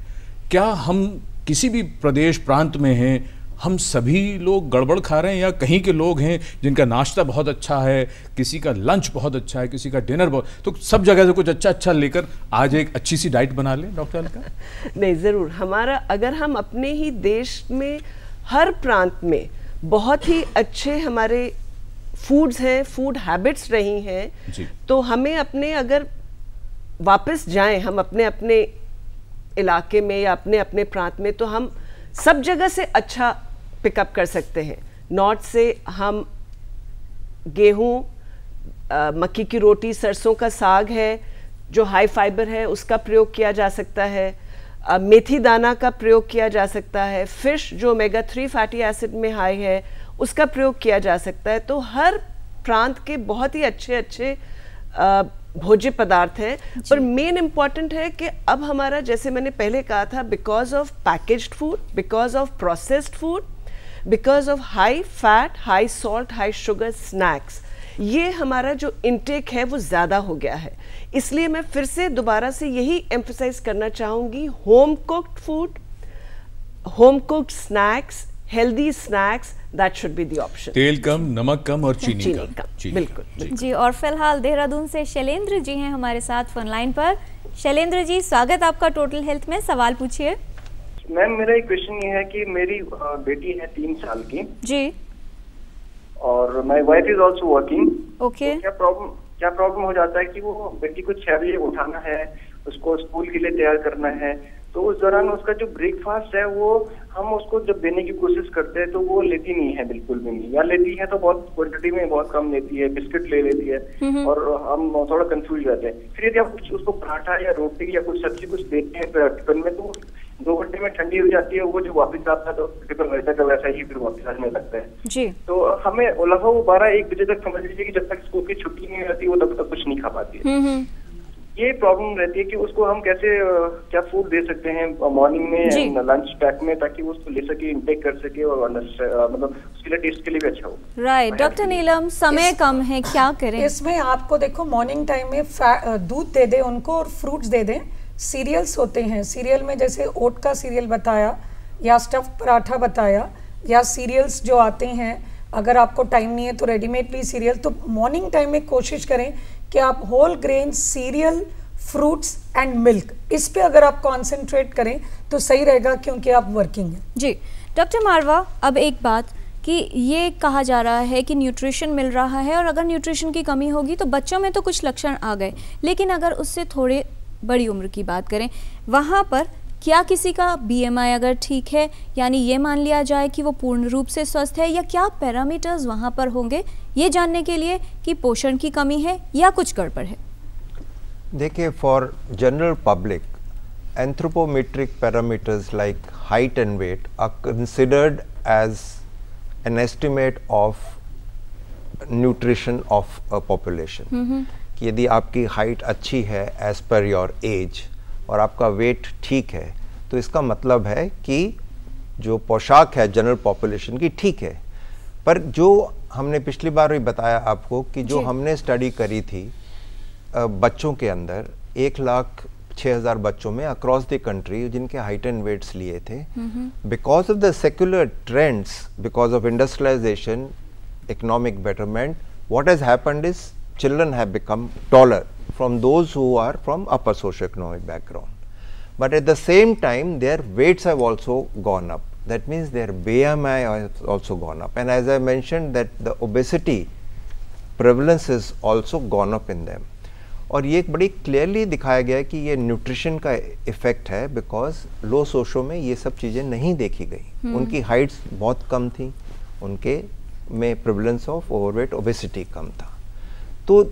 क्या हम किसी भी प्रदेश प्रांत में हैं, हम सभी लोग गड़बड़ खा रहे हैं, या कहीं के लोग हैं जिनका नाश्ता बहुत अच्छा है, किसी का लंच बहुत अच्छा है, किसी का डिनर बहुत, तो सब जगह से कुछ अच्छा अच्छा लेकर आज एक अच्छी सी डाइट बना लें डॉक्टर अलका? नहीं, ज़रूर। हमारा अगर हम अपने ही देश में हर प्रांत में बहुत ही अच्छे हमारे फूड्स हैं, फूड हैबिट्स रही हैं, तो हमें अपने अगर वापस जाएं हम अपने अपने इलाके में या अपने अपने प्रांत में, तो हम सब जगह से अच्छा पिकअप कर सकते हैं। नॉर्थ से हम गेहूं, मक्की की रोटी, सरसों का साग है जो हाई फाइबर है, उसका प्रयोग किया जा सकता है। आ, मेथी दाना का प्रयोग किया जा सकता है। फिश जो ओमेगा थ्री फैटी एसिड में हाई है उसका प्रयोग किया जा सकता है। तो हर प्रांत के बहुत ही अच्छे अच्छे आ, भोज्य पदार्थ हैं। पर मेन इम्पॉर्टेंट है कि अब हमारा, जैसे मैंने पहले कहा था, because of packaged food, because of processed food, because of high fat, high salt, high sugar snacks, ये हमारा जो इनटेक है वो ज़्यादा हो गया है। इसलिए मैं फिर से दोबारा से यही एम्फसाइज करना चाहूँगी, home cooked food, home cooked snacks, healthy snacks, that should be the option. तेल कम, नमक कम और चीनी, चीनी कम, कम। बिल्कुल जी, जी। और फिलहाल देहरादून से शैलेंद्र जी हैं हमारे साथ फोन लाइन पर। शैलेंद्र जी, स्वागत आपका टोटल हेल्थ में, सवाल पूछिए। मैम, मेरा एक क्वेश्चन ये है कि मेरी बेटी है तीन साल की जी, और my wife is also working. Okay, क्या प्रॉब्लम क्या प्रॉब्लम हो जाता है कि वो बेटी को छह बजे उठाना है, उसको स्कूल के लिए तैयार करना है, तो उस दौरान उसका जो ब्रेकफास्ट है वो हम उसको जब देने की कोशिश करते हैं तो वो लेती नहीं है, बिल्कुल भी नहीं, या लेती है तो बहुत क्वांटिटी में, बहुत कम लेती है, बिस्किट ले लेती है, और हम थोड़ा कंफ्यूज रहते हैं। फिर यदि आप कुछ उसको पराठा या रोटी या कुछ सब्जी कुछ देते हैं टिफिन में, तो दो घंटे में ठंडी हो जाती है, वो जो वापस आता है तो टिफिन वैसा का वैसा ही फिर वापस आने लगता है जी। तो हमें लगभग वो बारह एक बजे तक समझ लीजिए कि जब तक स्कूल की छुट्टी नहीं रहती वो तब तक कुछ नहीं खा पाती है। ये प्रॉब्लम रहती है कि उसको हम कैसे, क्या फूड दे सकते हैं मॉर्निंग में, लंच पैक में, ताकि वो उसको ले सके, इंटेक कर सके, और मतलब उसके लिए टेस्ट के लिए भी अच्छा हो। राइट, डॉक्टर नीलम, समय कम है, क्या करें इसमें? आपको देखो, मॉर्निंग टाइम में दूध दे दें उनको और फ्रूट्स दे दें। सीरियल्स होते हैं, सीरियल में जैसे ओट का सीरियल बताया, या स्टफ पराठा बताया, या सीरियल्स जो आते हैं, अगर आपको टाइम नहीं है तो रेडीमेडली सीरियल। तो मॉर्निंग टाइम में कोशिश करें कि आप whole grain cereal, fruits and milk, इस पे अगर आप कॉन्सेंट्रेट करें तो सही रहेगा, क्योंकि आप वर्किंग हैं जी। डॉक्टर मारवा, अब एक बात कि ये कहा जा रहा है कि न्यूट्रिशन मिल रहा है, और अगर न्यूट्रिशन की कमी होगी तो बच्चों में तो कुछ लक्षण आ गए, लेकिन अगर उससे थोड़े बड़ी उम्र की बात करें, वहाँ पर क्या किसी का बीएमआई अगर ठीक है, यानी ये मान लिया जाए कि वो पूर्ण रूप से स्वस्थ है, या क्या पैरामीटर्स वहाँ पर होंगे ये जानने के लिए कि पोषण की कमी है या कुछ गड़बड़ है? देखिए, for general public, anthropometric parameters like height and weight are considered as an estimate of nutrition of a population. यदि आपकी हाइट अच्छी है एज पर योर एज और आपका वेट ठीक है, तो इसका मतलब है कि जो पोशाक है जनरल पॉपुलेशन की ठीक है। पर जो हमने पिछली बार भी बताया आपको कि जो हमने स्टडी करी थी बच्चों के अंदर, एक लाख छः हज़ार बच्चों में अक्रॉस द कंट्री जिनके हाइट एंड वेट्स लिए थे, because of the secular trends, because of industrialisation, economic betterment, what has happened is children have become taller from those who are from upper socioeconomic background, but at the same time their weights have also gone up, that means their B M I has also gone up, and as I mentioned that the obesity prevalence has also gone up in them. और ये बड़ी clearly दिखाया गया है कि ये nutrition का effect है, because low socio में ये सब चीज़ें नहीं देखी गई, उनकी heights बहुत कम थी, उनके में prevalence of overweight obesity कम था। तो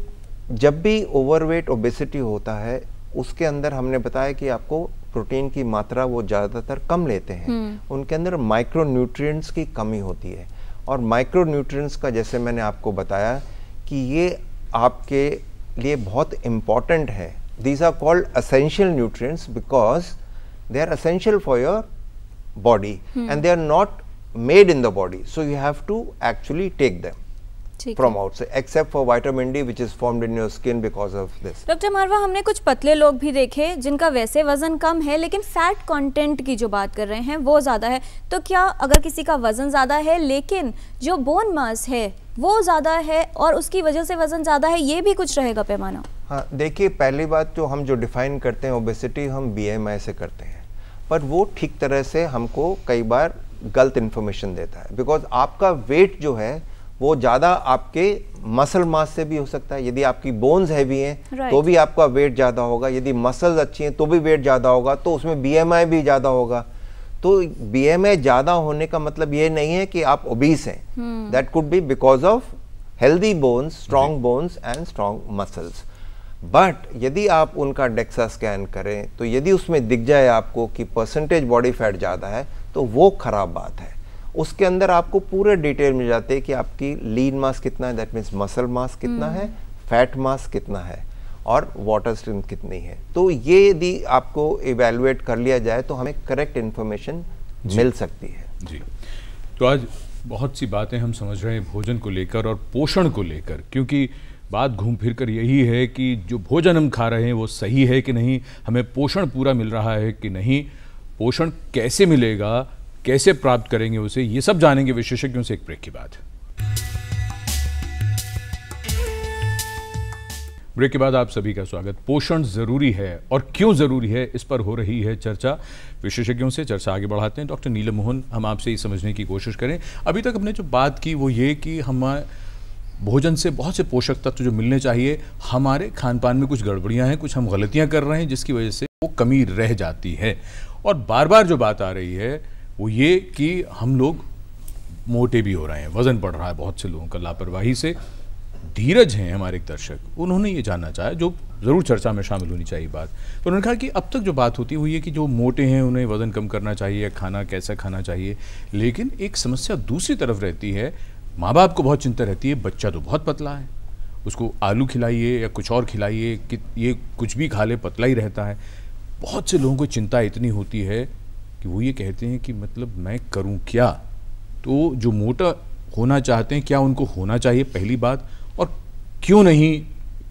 जब भी ओवरवेट ओबेसिटी होता है उसके अंदर हमने बताया कि आपको प्रोटीन की मात्रा वो ज़्यादातर कम लेते हैं, उनके अंदर माइक्रोन्यूट्रिएंट्स की कमी होती है, और माइक्रोन्यूट्रिएंट्स का जैसे मैंने आपको बताया कि ये आपके लिए बहुत इम्पॉर्टेंट है. These are called essential nutrients because they are essential for your body and they are not made in the body, so you have to actually take them from outside except for vitamin D which is formed in your skin because of this. Doctor मारवा, हमने कुछ पतले लोग भी देखे जिनका वैसे वजन कम है लेकिन फैट कंटेंट की जो बात कर रहे हैं वो ज़्यादा है, तो क्या अगर किसी का वजन ज़्यादा है लेकिन जो बोन मास है वो ज़्यादा है और उसकी वजह से वजन ज़्यादा है, ये भी कुछ रहेगा पैमाना? हाँ, देखिए पहली बात जो हम जो डिफाइन करते हैं ओबेसिटी हम बी एम आई से करते हैं, पर वो ठीक तरह से हमको कई बार गलत इन्फॉर्मेशन देता है बिकॉज आपका वेट जो है वो ज़्यादा आपके मसल मास से भी हो सकता है. यदि आपकी बोन्स हैवी हैं right. तो भी आपका वेट ज़्यादा होगा, यदि मसल्स अच्छी हैं तो भी वेट ज़्यादा होगा, तो उसमें बीएमआई भी ज़्यादा होगा. तो बीएमआई ज़्यादा होने का मतलब ये नहीं है कि आप ओबीस हैं, that could be because of healthy bones, strong bones and strong muscles. But यदि आप उनका डेक्सा स्कैन करें तो यदि उसमें दिख जाए आपको कि परसेंटेज बॉडी फैट ज़्यादा है तो वो ख़राब बात है. उसके अंदर आपको पूरे डिटेल मिल जाते हैं कि आपकी लीन मास कितना है, दैट मीन्स मसल मास कितना है, फैट मास कितना है और वाटर स्ट्रेंथ कितनी है. तो ये यदि आपको इवेलुएट कर लिया जाए तो हमें करेक्ट इन्फॉर्मेशन मिल सकती है. जी, तो आज बहुत सी बातें हम समझ रहे हैं भोजन को लेकर और पोषण को लेकर, क्योंकि बात घूम फिर कर यही है कि जो भोजन हम खा रहे हैं वो सही है कि नहीं, हमें पोषण पूरा मिल रहा है कि नहीं, पोषण कैसे मिलेगा, कैसे प्राप्त करेंगे उसे, ये सब जानेंगे विशेषज्ञों से एक ब्रेक के बाद. ब्रेक के बाद आप सभी का स्वागत. पोषण जरूरी है और क्यों जरूरी है, इस पर हो रही है चर्चा. विशेषज्ञों से चर्चा आगे बढ़ाते हैं. डॉक्टर नीलम मोहन, हम आपसे ये समझने की कोशिश करें, अभी तक हमने जो बात की वो ये कि हमारे भोजन से बहुत से पोषक तत्व जो मिलने चाहिए, हमारे खान पान में कुछ गड़बड़ियाँ हैं, कुछ हम गलतियाँ कर रहे हैं जिसकी वजह से वो कमी रह जाती है. और बार बार जो बात आ रही है वो ये कि हम लोग मोटे भी हो रहे हैं, वज़न बढ़ रहा है बहुत से लोगों का लापरवाही से. धीरज हैं हमारे एक दर्शक, उन्होंने ये जानना चाहा जो ज़रूर चर्चा में शामिल होनी चाहिए बात. तो उन्होंने कहा कि अब तक जो बात होती हुई है कि जो मोटे हैं उन्हें वज़न कम करना चाहिए या खाना कैसा खाना चाहिए, लेकिन एक समस्या दूसरी तरफ रहती है. माँ बाप को बहुत चिंता रहती है, बच्चा तो बहुत पतला है, उसको आलू खिलाइए या कुछ और खिलाइए कि ये कुछ भी खा ले पतला ही रहता है. बहुत से लोगों को चिंता इतनी होती है कि वो ये कहते हैं कि मतलब मैं करूं क्या. तो जो मोटा होना चाहते हैं क्या उनको होना चाहिए पहली बात, और क्यों नहीं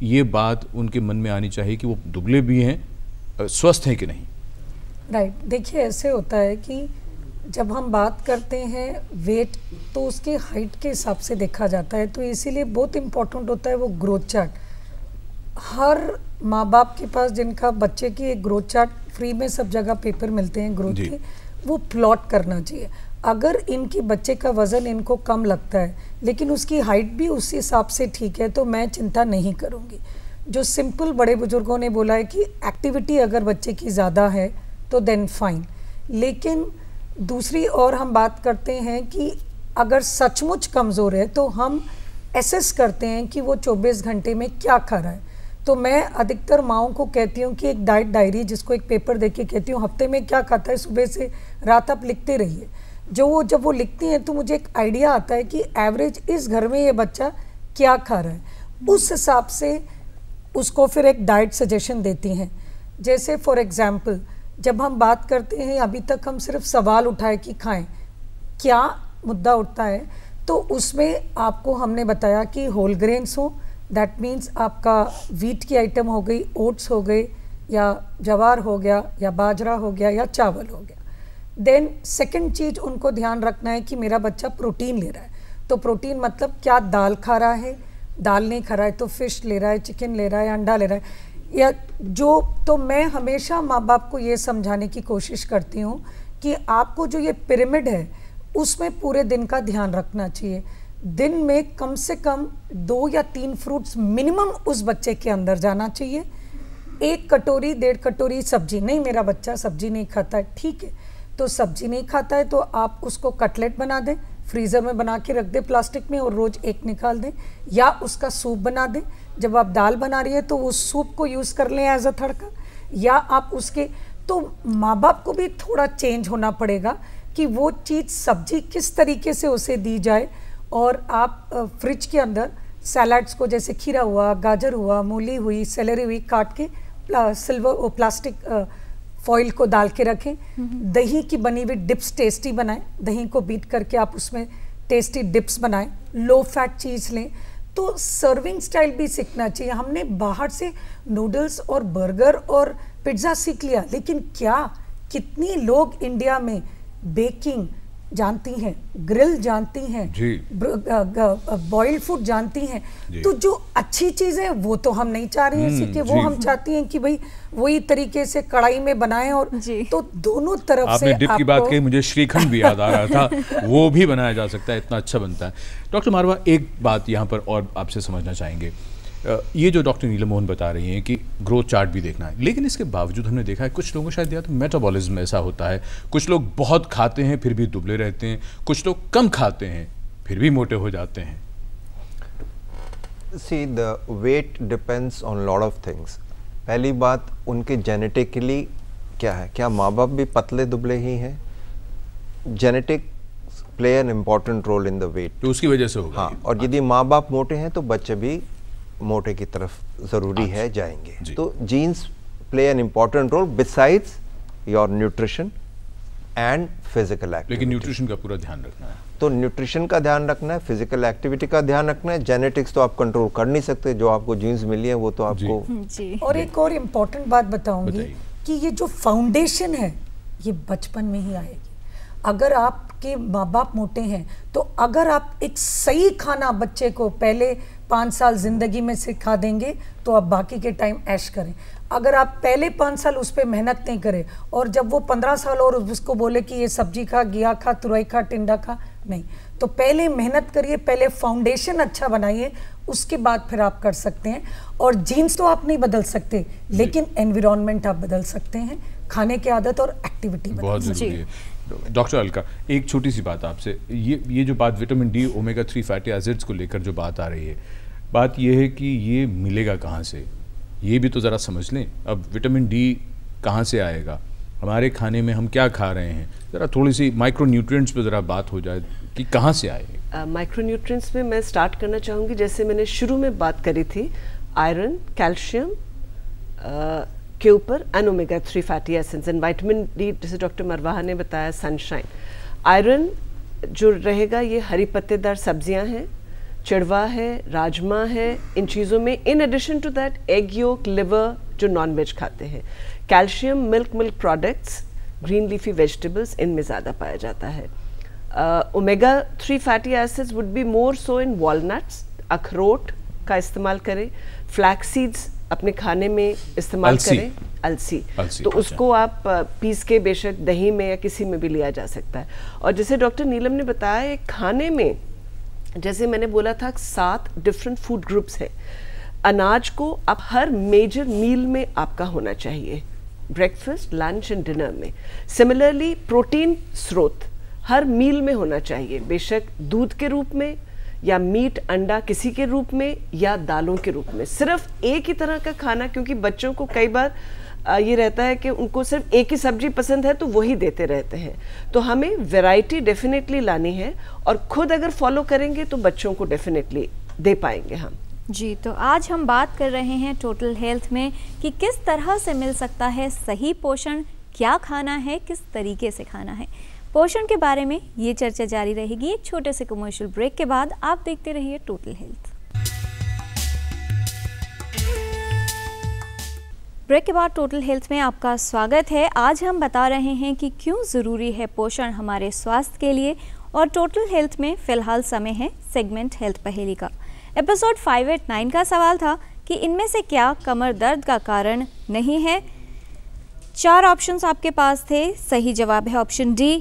ये बात उनके मन में आनी चाहिए कि वो दुबले भी हैं, स्वस्थ हैं कि नहीं. Right right. देखिए ऐसे होता है कि जब हम बात करते हैं वेट तो उसकी हाइट के हिसाब से देखा जाता है, तो इसीलिए बहुत इम्पोर्टेंट होता है वो ग्रोथ चार्ट. हर माँ बाप के पास जिनका बच्चे की एक ग्रोथ चार्ट, फ्री में सब जगह पेपर मिलते हैं ग्रोथ के, वो प्लॉट करना चाहिए. अगर इनके बच्चे का वज़न इनको कम लगता है लेकिन उसकी हाइट भी उस हिसाब से ठीक है तो मैं चिंता नहीं करूँगी. जो सिंपल बड़े बुजुर्गों ने बोला है कि एक्टिविटी अगर बच्चे की ज़्यादा है तो देन फाइन. लेकिन दूसरी और हम बात करते हैं कि अगर सचमुच कमज़ोर है तो हम एसेस करते हैं कि वो चौबीस घंटे में क्या खा रहा है. तो मैं अधिकतर माओं को कहती हूँ कि एक डाइट डायरी, जिसको एक पेपर देके कहती हूँ हफ्ते में क्या खाता है सुबह से रात आप लिखते रहिए. जो वो जब वो लिखती हैं तो मुझे एक आइडिया आता है कि एवरेज इस घर में ये बच्चा क्या खा रहा है, उस हिसाब से उसको फिर एक डाइट सजेशन देती हैं. जैसे फॉर एग्जाम्पल जब हम बात करते हैं, अभी तक हम सिर्फ सवाल उठाए कि खाएँ, क्या मुद्दा उठता है, तो उसमें आपको हमने बताया कि होल ग्रेन्स हों, दैट मीन्स आपका व्हीट की आइटम हो गई, ओट्स हो गए या जवार हो गया या बाजरा हो गया या चावल हो गया. देन सेकंड चीज़ उनको ध्यान रखना है कि मेरा बच्चा प्रोटीन ले रहा है, तो प्रोटीन मतलब क्या दाल खा रहा है, दाल नहीं खा रहा है तो फिश ले रहा है, चिकन ले रहा है, अंडा ले रहा है या जो. तो मैं हमेशा माँ बाप को ये समझाने की कोशिश करती हूँ कि आपको जो ये पिरामिड है उसमें पूरे दिन का ध्यान रखना चाहिए. दिन में कम से कम दो या तीन फ्रूट्स मिनिमम उस बच्चे के अंदर जाना चाहिए. एक कटोरी डेढ़ कटोरी सब्जी, नहीं मेरा बच्चा सब्जी नहीं खाता है, ठीक है तो सब्जी नहीं खाता है तो आप उसको कटलेट बना दें, फ्रीज़र में बना के रख दें प्लास्टिक में और रोज़ एक निकाल दें, या उसका सूप बना दें. जब आप दाल बना रही है तो उस सूप को यूज़ कर लें एज अ तड़का, या आप उसके. तो माँ बाप को भी थोड़ा चेंज होना पड़ेगा कि वो चीज़ सब्जी किस तरीके से उसे दी जाए, और आप फ्रिज के अंदर सैलड्स को जैसे खीरा हुआ, गाजर हुआ, मूली हुई, सेलरी हुई, काट के प्ला, सिल्वर प्लास्टिक फॉइल को डाल के रखें। दही की बनी हुई डिप्स टेस्टी बनाएं, दही को बीट करके आप उसमें टेस्टी डिप्स बनाएं। लो फैट चीज़ लें। तो सर्विंग स्टाइल भी सीखना चाहिए। हमने बाहर से नूडल्स और बर्गर और पिज्ज़ा सीख लिया, लेकिन क्या कितनी लोग इंडिया में बेकिंग जानती हैं, ग्रिल जानती हैं, बॉइल्ड फूड जानती हैं। तो जो अच्छी चीज़ है वो तो हम नहीं चाह रहे हैं सीखे, वो हम चाहती हैं कि भाई वही तरीके से कढ़ाई में बनाएं। और तो दोनों तरफ आपने से डिप की बात कही, मुझे श्रीखंड भी याद आ रहा था वो भी बनाया जा सकता है, इतना अच्छा बनता है। डॉक्टर मारवा, एक बात यहाँ पर और आपसे समझना चाहेंगे। ये जो डॉक्टर नीलम मोहन बता रही हैं कि ग्रोथ चार्ट भी देखना है, लेकिन इसके बावजूद हमने देखा है कुछ लोगों को शायद या तो मेटाबॉलिज्म ऐसा होता है, कुछ लोग बहुत खाते हैं फिर भी दुबले रहते हैं, कुछ लोग कम खाते हैं फिर भी मोटे हो जाते हैं। See, the weight depends on lot of things. पहली बात, उनके जेनेटिकली क्या है, क्या माँ बाप भी पतले दुबले ही हैं? Genetic play an important role in the weight, तो उसकी वजह से होगा। हाँ, और यदि माँ बाप मोटे हैं तो बच्चे भी मोटे की तरफ ज़रूरी है जाएंगे जी। तो genes play an important role besides your nutrition and physical activity. लेकिन न्यूट्रिशन का पूरा ध्यान रखना है, तो न्यूट्रिशन का ध्यान रखना है, फिजिकल एक्टिविटी का ध्यान रखना है। जेनेटिक्स तो आप कंट्रोल कर नहीं सकते, जो आपको जीन्स मिली है वो तो आपको जी। जी। और एक और इम्पॉर्टेंट बात बताऊंगी कि ये जो फाउंडेशन है ये बचपन में ही आएगी। अगर आपके माँ बाप मोटे हैं तो अगर आप एक सही खाना बच्चे को पहले पाँच साल ज़िंदगी में सिखा देंगे तो आप बाकी के टाइम ऐश करें। अगर आप पहले पाँच साल उस पर मेहनत नहीं करें और जब वो पंद्रह साल और उसको बोले कि ये सब्जी खा, घिया खा, तुरई खा, टिंडा खा, नहीं। तो पहले मेहनत करिए, पहले फाउंडेशन अच्छा बनाइए, उसके बाद फिर आप कर सकते हैं। और जीन्स तो आप नहीं बदल सकते, लेकिन एनवायरनमेंट आप बदल सकते हैं, खाने की आदत और एक्टिविटी बहुत ज़रूरी है। डॉक्टर अलका, एक छोटी सी बात आपसे, ये ये जो बात vitamin D, omega three fatty acids को लेकर जो बात आ रही है, बात ये है कि ये मिलेगा कहाँ से, ये भी तो ज़रा समझ लें। अब विटामिन डी कहाँ से आएगा, हमारे खाने में हम क्या खा रहे हैं, ज़रा थोड़ी सी माइक्रोन्यूट्रिएंट्स पे ज़रा बात हो जाए कि कहाँ से आएगा। माइक्रोन्यूट्रिएंट्स में मैं स्टार्ट करना चाहूँगी, जैसे मैंने शुरू में बात करी थी, आयरन, कैल्शियम के ऊपर and omega three fatty acids and vitamin D, जैसे डॉक्टर मरवाहा ने बताया सनशाइन। आयरन जो रहेगा ये हरी पत्तेदार सब्जियां हैं, चिड़वा है, राजमा है, इन चीज़ों में। In addition to that egg yolk, liver, जो नॉन वेज खाते हैं। Calcium milk milk products, green leafy vegetables, इनमें ज़्यादा पाया जाता है। Omega three fatty acids would be more so in walnuts, अखरोट का इस्तेमाल करें, फ्लैक्स सीड्स अपने खाने में इस्तेमाल करें, अलसी, अलसी तो उसको आप पीस के बेशक दही में या किसी में भी लिया जा सकता है। और जैसे डॉक्टर नीलम ने बताया, खाने में जैसे मैंने बोला था सात डिफरेंट फूड ग्रुप्स हैं। अनाज को आप हर मेजर मील में आपका होना चाहिए, ब्रेकफास्ट, लंच एंड डिनर में। सिमिलरली प्रोटीन स्रोत हर मील में होना चाहिए, बेशक दूध के रूप में या मीट, अंडा किसी के रूप में या दालों के रूप में। सिर्फ एक ही तरह का खाना, क्योंकि बच्चों को कई बार ये रहता है कि उनको सिर्फ एक ही सब्जी पसंद है तो वही देते रहते हैं। तो हमें वैरायटी डेफिनेटली लानी है और खुद अगर फॉलो करेंगे तो बच्चों को डेफिनेटली दे पाएंगे हम जी। तो आज हम बात कर रहे हैं टोटल हेल्थ में कि किस तरह से मिल सकता है सही पोषण, क्या खाना है, किस तरीके से खाना है। पोषण के बारे में ये चर्चा जारी रहेगी एक छोटे से कमर्शियल ब्रेक के बाद। आप देखते रहिए टोटल हेल्थ। ब्रेक के बाद टोटल हेल्थ में आपका स्वागत है। आज हम बता रहे हैं कि क्यों ज़रूरी है पोषण हमारे स्वास्थ्य के लिए, और टोटल हेल्थ में फ़िलहाल समय है सेगमेंट हेल्थ पहेली का। एपिसोड फाइव एट नाइन का सवाल था कि इनमें से क्या कमर दर्द का कारण नहीं है। चार ऑप्शंस आपके पास थे। सही जवाब है ऑप्शन डी,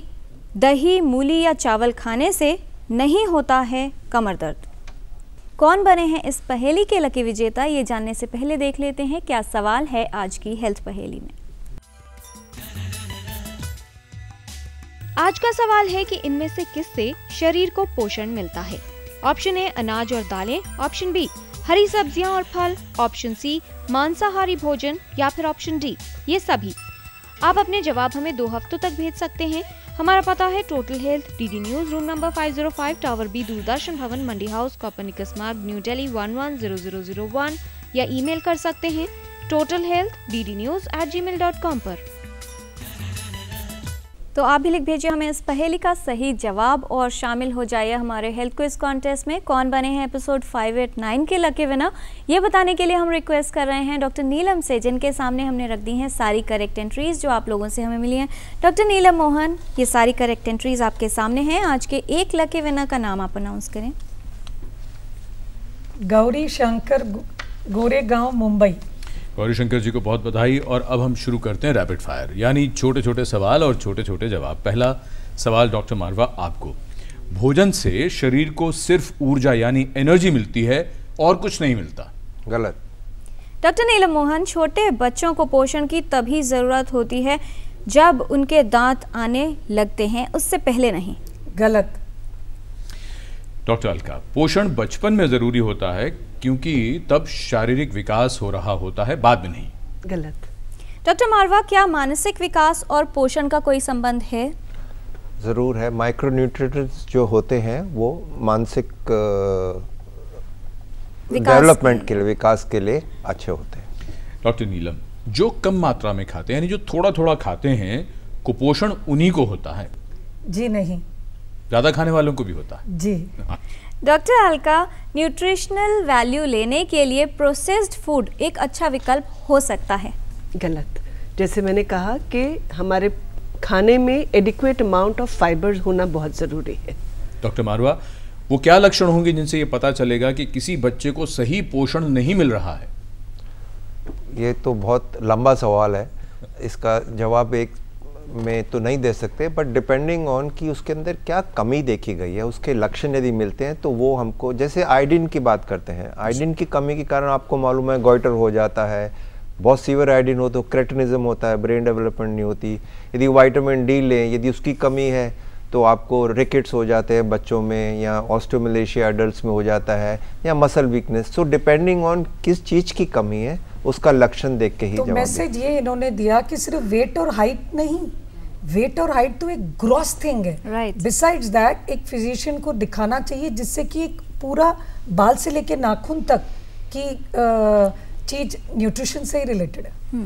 दही, मूली या चावल खाने से नहीं होता है कमर दर्द। कौन बने हैं इस पहेली के लकी विजेता, ये जानने से पहले देख लेते हैं क्या सवाल है आज की हेल्थ पहेली में। आज का सवाल है कि इनमें से किससे शरीर को पोषण मिलता है। ऑप्शन ए अनाज और दालें, ऑप्शन बी हरी सब्जियां और फल, ऑप्शन सी मांसाहारी भोजन, या फिर ऑप्शन डी ये सभी। आप अपने जवाब हमें दो हफ्तों तक भेज सकते हैं। हमारा पता है total health, DD news, room number पाँच सौ पाँच, tower B, Doordarshan Bhavan, Mandi house, Copernicus Marg, New Delhi one one zero zero zero one, या ईमेल कर सकते हैं total health D D news at Gmail dot com पर। तो आप भी लिख भेजिए हमें इस पहेली का सही जवाब और शामिल हो जाइए हमारे हेल्थ क्विज कॉन्टेस्ट में। कौन बने हैं एपिसोड पाँच सौ नवासी के लकी विनर, ये बताने के लिए हम रिक्वेस्ट कर रहे हैं डॉक्टर नीलम से, जिनके सामने हमने रख दी हैं सारी करेक्ट एंट्रीज जो आप लोगों से हमें मिली हैं। डॉक्टर नीलम मोहन, ये सारी करेक्ट एंट्रीज आपके सामने हैं। आज के एक लकी विनर का नाम आप अनाउंस करें। गौरी शंकर, गोरे गाँव, मुंबई। गौरी शंकर जी को बहुत बधाई। और अब हम शुरू करते हैं रैपिड फायर, यानी छोटे छोटे सवाल और छोटे छोटे जवाब। पहला सवाल डॉक्टर मारवा आपको, भोजन से शरीर को सिर्फ ऊर्जा यानी एनर्जी मिलती है और कुछ नहीं मिलता। गलत। डॉक्टर नीलम मोहन, छोटे बच्चों को पोषण की तभी जरूरत होती है जब उनके दांत आने लगते हैं, उससे पहले नहीं। गलत। डॉक्टर अलका, पोषण बचपन में जरूरी होता है क्योंकि तब शारीरिक विकास हो रहा होता है, बाद में नहीं। गलत। डॉक्टर मारवा, क्या मानसिक विकास और पोषण का कोई संबंध है? जरूर है। माइक्रोन्यूट्रिएंट्स जो होते हैं वो मानसिक डेवलपमेंट के लिए, विकास के लिए अच्छे होते हैं। डॉक्टर नीलम, जो कम मात्रा में खाते हैं यानी जो थोड़ा थोड़ा खाते हैं, कुपोषण उन्हीं को होता है। जी नहीं, ज़्यादा खाने वालों को भी होता है। जी। डॉक्टर अलका, न्यूट्रिशनल वैल्यू लेने के लिए प्रोसेस्ड फूड एक अच्छा विकल्प हो सकता है। गलत। जैसे मैंने कहा कि हमारे खाने में एडिक्वेट अमाउंट ऑफ फाइबर्स होना बहुत ज़रूरी है। डॉक्टर मारवा, वो क्या लक्षण होंगे जिनसे ये पता चलेगा कि किसी बच्चे को सही पोषण नहीं मिल रहा है? ये तो बहुत लंबा सवाल है, इसका जवाब एक में तो नहीं दे सकते, बट डिपेंडिंग ऑन कि उसके अंदर क्या कमी देखी गई है, उसके लक्षण यदि मिलते हैं तो वो हमको, जैसे आयोडीन की बात करते हैं, आयोडीन की कमी के कारण आपको मालूम है गॉइटर हो जाता है, बहुत सीवर आयोडीन हो तो क्रेटिनिज्म होता है, ब्रेन डेवलपमेंट नहीं होती। यदि विटामिन डी लें, यदि उसकी कमी है तो आपको रिकेट्स हो जाते हैं बच्चों में, या ऑस्टियोमलेशिया एडल्ट में हो जाता है, या muscle weakness. So depending on किस चीज़ की कमी है उसका लक्षण देख के ही तो मैसेज ये इन्होंने दिया कि सिर्फ वेट और हाइट नहीं, वेट और हाइट तो एक ग्रॉस थिंग है। बिसाइड्स दैट, एक फिजिशियन को दिखाना चाहिए जिससे कि एक पूरा बाल से लेके नाखून तक की चीज न्यूट्रिशन से ही रिलेटेड है।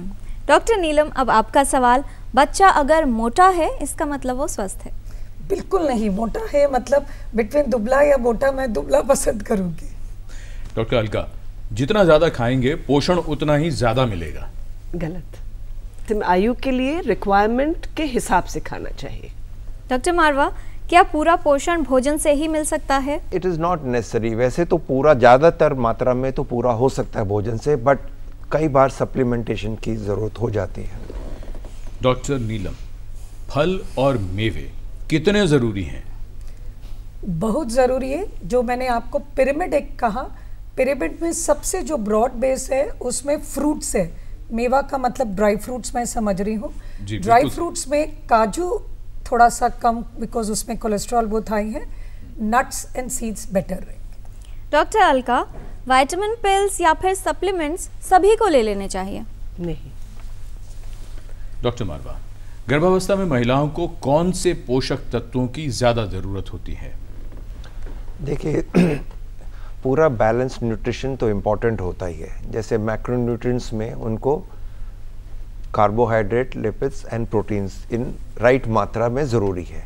डॉक्टर नीलम, अब आपका सवाल, बच्चा अगर मोटा है इसका मतलब वो स्वस्थ है? बिल्कुल नहीं। मोटा है मतलब बिटवीन दुबला या मोटा, मैं दुबला पसंद करूँगी। डॉक्टर अलका, जितना ज्यादा खाएंगे पोषण उतना ही ज्यादा मिलेगा। गलत। आयु के लिए रिक्वायरमेंट के हिसाब से खाना चाहिए। डॉक्टर मारवा, क्या पूरा पोषण भोजन से ही मिल सकता है? It is not necessary. वैसे तो पूरा ज्यादातर मात्रा में तो पूरा हो सकता है भोजन से, बट कई बार सप्लीमेंटेशन की जरूरत हो जाती है। डॉक्टर नीलम, फल और मेवे कितने जरूरी हैं? बहुत जरूरी है। जो मैंने आपको पिरामिड एक कहा, पिरामिड में सबसे जो ब्रॉड बेस है उसमें फ्रूट्स है। मेवा का मतलब ड्राई फ्रूट्स मैं समझ रही हूँ। ड्राई फ्रूट्स में काजू थोड़ा सा कम, बिकॉज उसमें कोलेस्ट्रॉल बहुत हाई है। नट्स एंड सीड्स बेटर है। डॉक्टर अलका, विटामिन पिल्स या फिर सप्लीमेंट्स सभी को ले लेने चाहिए? नहीं। डॉक्टर मारवा, गर्भावस्था में महिलाओं को कौन से पोषक तत्वों की ज्यादा जरूरत होती है? देखिए, पूरा बैलेंस न्यूट्रिशन तो इम्पॉर्टेंट होता ही है। जैसे मैक्रोन्यूट्रिएंट्स में उनको carbohydrate, lipids and proteins in right मात्रा में ज़रूरी है।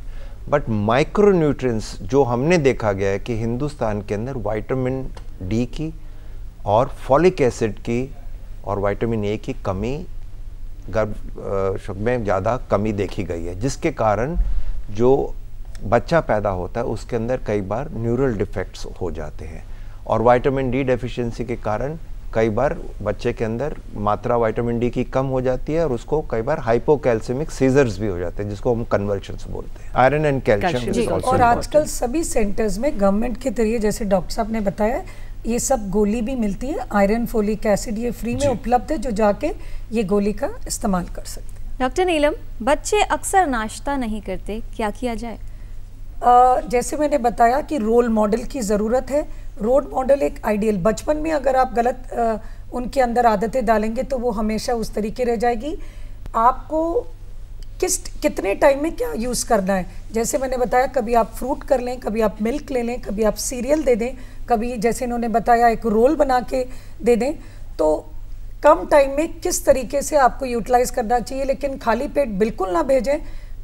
बट माइक्रोन्यूट्रिएंट्स जो हमने देखा गया है कि हिंदुस्तान के अंदर विटामिन डी की और फॉलिक एसिड की और विटामिन ए की कमी गर्भ में ज़्यादा कमी देखी गई है, जिसके कारण जो बच्चा पैदा होता है उसके अंदर कई बार न्यूरल डिफेक्ट्स हो जाते हैं। और विटामिन डी डेफिशिएंसी के कारण कई बार बच्चे के अंदर मात्रा विटामिन डी की कम हो जाती है और उसको कई बार हाइपोकैल्सिमिक सीजर्स भी हो जाते हैं, जिसको हम कन्वर्शंस बोलते हैं। Iron and calcium. और आजकल सभी सेंटर्स में गवर्नमेंट के जरिए, जैसे डॉक्टर साहब ने बताया, ये सब गोली भी मिलती है, आयरन फोलिक एसिड ये फ्री में उपलब्ध है, जो जाके ये गोली का इस्तेमाल कर सकते हैं। डॉक्टर नीलम, बच्चे अक्सर नाश्ता नहीं करते, क्या किया जाए? Uh, जैसे मैंने बताया कि रोल मॉडल की ज़रूरत है। रोल मॉडल एक आइडियल, बचपन में अगर आप गलत uh, उनके अंदर आदतें डालेंगे तो वो हमेशा उस तरीके रह जाएगी। आपको किस कितने टाइम में क्या यूज़ करना है। जैसे मैंने बताया, कभी आप फ्रूट कर लें, कभी आप मिल्क ले लें, कभी आप सीरियल दे दें, कभी जैसे इन्होंने बताया एक रोल बना के दे दें। तो कम टाइम में किस तरीके से आपको यूटिलाइज़ करना चाहिए, लेकिन खाली पेट बिल्कुल ना भेजें,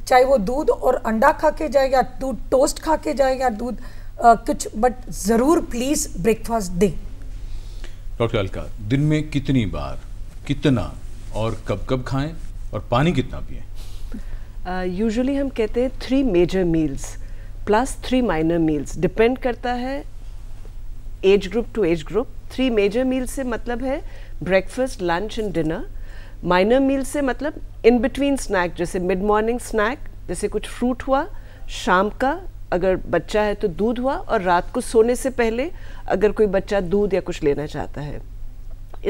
चाहे वो दूध और अंडा खा के जाए या दूध टोस्ट खा के जाए या दूध आ, कुछ, बट ज़रूर प्लीज़ ब्रेकफास्ट दें। डॉक्टर अलका, दिन में कितनी बार, कितना और कब कब खाएं और पानी कितना पिएं? यूजुअली uh, हम कहते हैं three major meals plus three minor meals, depend करता है age group to age group. Three major meals से मतलब है breakfast, lunch and dinner. Minor meal से मतलब इन बिटवीन स्नैक, जैसे मिड मॉर्निंग स्नैक, जैसे कुछ फ्रूट हुआ, शाम का अगर बच्चा है तो दूध हुआ, और रात को सोने से पहले अगर कोई बच्चा दूध या कुछ लेना चाहता है।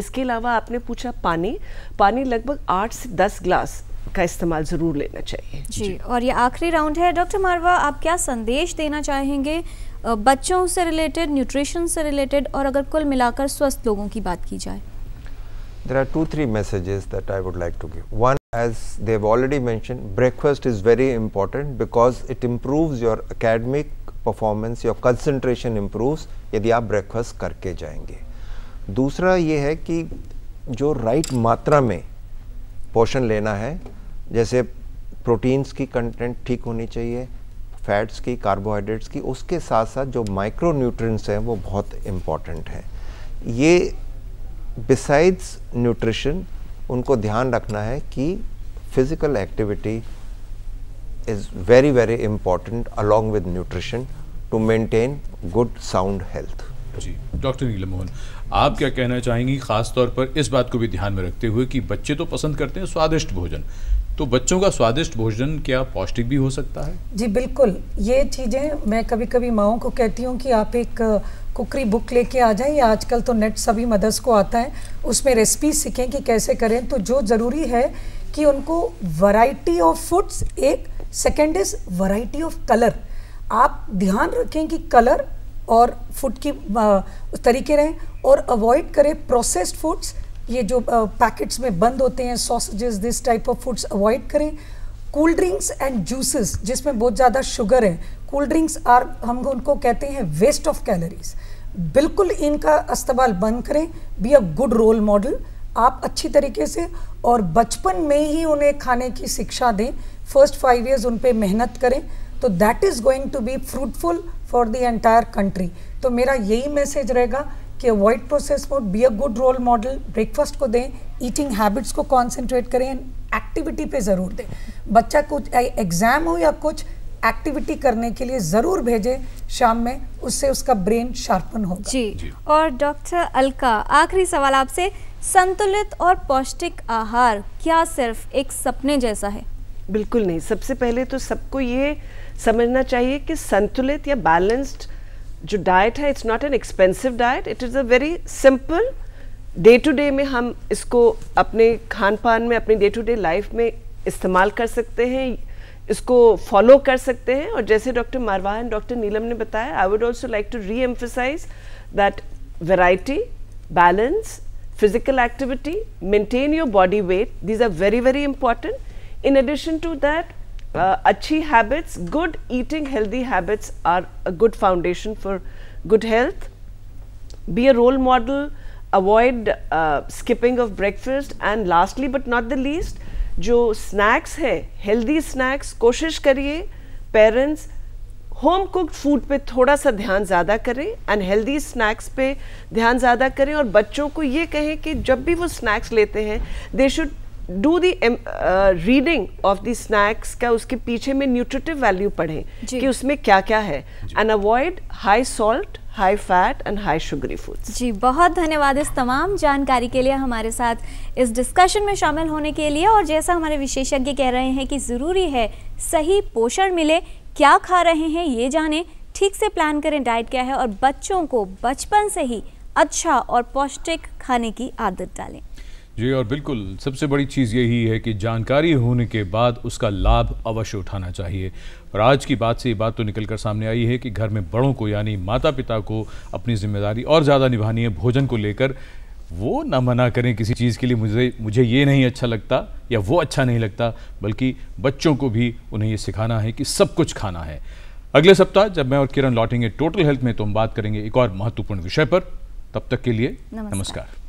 इसके अलावा आपने पूछा पानी, पानी लगभग आठ से दस ग्लास का इस्तेमाल ज़रूर लेना चाहिए। जी, जी। और ये आखिरी राउंड है, डॉक्टर मारवा, आप क्या संदेश देना चाहेंगे बच्चों से रिलेटेड, न्यूट्रिशन से रिलेटेड, और अगर कुल मिलाकर स्वस्थ लोगों की बात की जाए? There are two three messages that I would like to give. One, as they've already mentioned, breakfast is very important because it improves your academic performance, your concentration improves यदि आप breakfast करके जाएंगे। दूसरा ये है कि जो right मात्रा में पोषण लेना है, जैसे प्रोटीन्स की कंटेंट ठीक होनी चाहिए, फैट्स की, कार्बोहाइड्रेट्स की, उसके साथ साथ जो माइक्रो न्यूट्रिएंट्स हैं वो बहुत इम्पॉर्टेंट हैं। ये बिसाइड्स न्यूट्रिशन उनको ध्यान रखना है कि physical activity is very very important along with nutrition to maintain good sound health. जी, डॉक्टर नीलम मोहन, आप क्या कहना चाहेंगी खास तौर पर इस बात को भी ध्यान में रखते हुए कि बच्चे तो पसंद करते हैं स्वादिष्ट भोजन, तो बच्चों का स्वादिष्ट भोजन क्या पौष्टिक भी हो सकता है? जी बिल्कुल, ये चीज़ें मैं कभी कभी माओं को कहती हूँ कि आप एक कुकरी बुक लेके आ जाएं, या आजकल तो नेट सभी मदर्स को आता है, उसमें रेसिपी सीखें कि कैसे करें। तो जो ज़रूरी है कि उनको वैरायटी ऑफ फूड्स, एक second is variety of colour. आप ध्यान रखें कि कलर और फूड की तरीके रहें, और अवॉइड करें प्रोसेस्ड फूड्स, ये जो पैकेट्स में बंद होते हैं, sausages, this type of foods avoid करें। कोल्ड ड्रिंक्स एंड जूसेस जिसमें बहुत ज़्यादा शुगर है, कोल्ड ड्रिंक्स आर, हम उनको कहते हैं वेस्ट ऑफ कैलोरीज, बिल्कुल इनका इस्तेमाल बंद करें। Be a good role model आप अच्छी तरीके से, और बचपन में ही उन्हें खाने की शिक्षा दें। फर्स्ट फाइव ईयर्स उन पर मेहनत करें, तो that is going to be fruitful for the entire country. तो मेरा यही मैसेज रहेगा कि avoid process food, be a good role model, breakfast को दें, ईटिंग हैबिट्स को कॉन्सेंट्रेट करें, एंड एक्टिविटी पे ज़रूर दें। बच्चा कुछ एग्ज़ाम हो या कुछ, एक्टिविटी करने के लिए ज़रूर भेजें शाम में, उससे उसका ब्रेन शार्पन होगा। जी, जी। और डॉक्टर अलका, आखिरी सवाल आपसे, संतुलित और पौष्टिक आहार क्या सिर्फ एक सपने जैसा है? बिल्कुल नहीं। सबसे पहले तो सबको ये समझना चाहिए कि संतुलित या बैलेंस्ड जो डाइट है, it's not an expensive diet, it is a very simple, day to day में हम इसको अपने खान पान में, अपनी डे टू डे लाइफ में इस्तेमाल कर सकते हैं, इसको फॉलो कर सकते हैं। और जैसे doctor Marwaha and doctor Neelam ने बताया, I would also like to री emphasise that variety, balance, physical activity, maintain your body weight, these are very very important. In addition to that, Uh, अच्छी habits, good eating, healthy habits are a good foundation for good health. Be a role model, avoid skipping of breakfast, and lastly but not the least, जो snacks है, healthy snacks, कोशिश करिए parents home cooked food पे थोड़ा सा ध्यान ज़्यादा करें एंड हेल्दी स्नैक्स पे ध्यान ज़्यादा करें। और बच्चों को ये कहें कि जब भी वो स्नैक्स लेते हैं, they should do the reading of the snacks का, उसके पीछे में न्यूट्रिटिव वैल्यू पढ़ें कि उसमें क्या क्या है, and avoid high salt, high fat and high sugary foods. जी, बहुत धन्यवाद इस तमाम जानकारी के लिए, हमारे साथ इस डिस्कशन में शामिल होने के लिए। और जैसा हमारे विशेषज्ञ कह रहे हैं कि ज़रूरी है सही पोषण मिले, क्या खा रहे हैं ये जानें, ठीक से प्लान करें डाइट क्या है, और बच्चों को बचपन से ही अच्छा और पौष्टिक खाने की आदत डालें। जी, और बिल्कुल सबसे बड़ी चीज़ यही है कि जानकारी होने के बाद उसका लाभ अवश्य उठाना चाहिए। और आज की बात से ये बात तो निकल कर सामने आई है कि घर में बड़ों को, यानी माता पिता को, अपनी जिम्मेदारी और ज़्यादा निभानी है भोजन को लेकर। वो ना मना करें किसी चीज़ के लिए, मुझे मुझे ये नहीं अच्छा लगता या वो अच्छा नहीं लगता, बल्कि बच्चों को भी उन्हें ये सिखाना है कि सब कुछ खाना है। अगले सप्ताह जब मैं और किरण लौटेंगे टोटल हेल्थ में, तो हम बात करेंगे एक और महत्वपूर्ण विषय पर। तब तक के लिए नमस्कार, नमस्कार।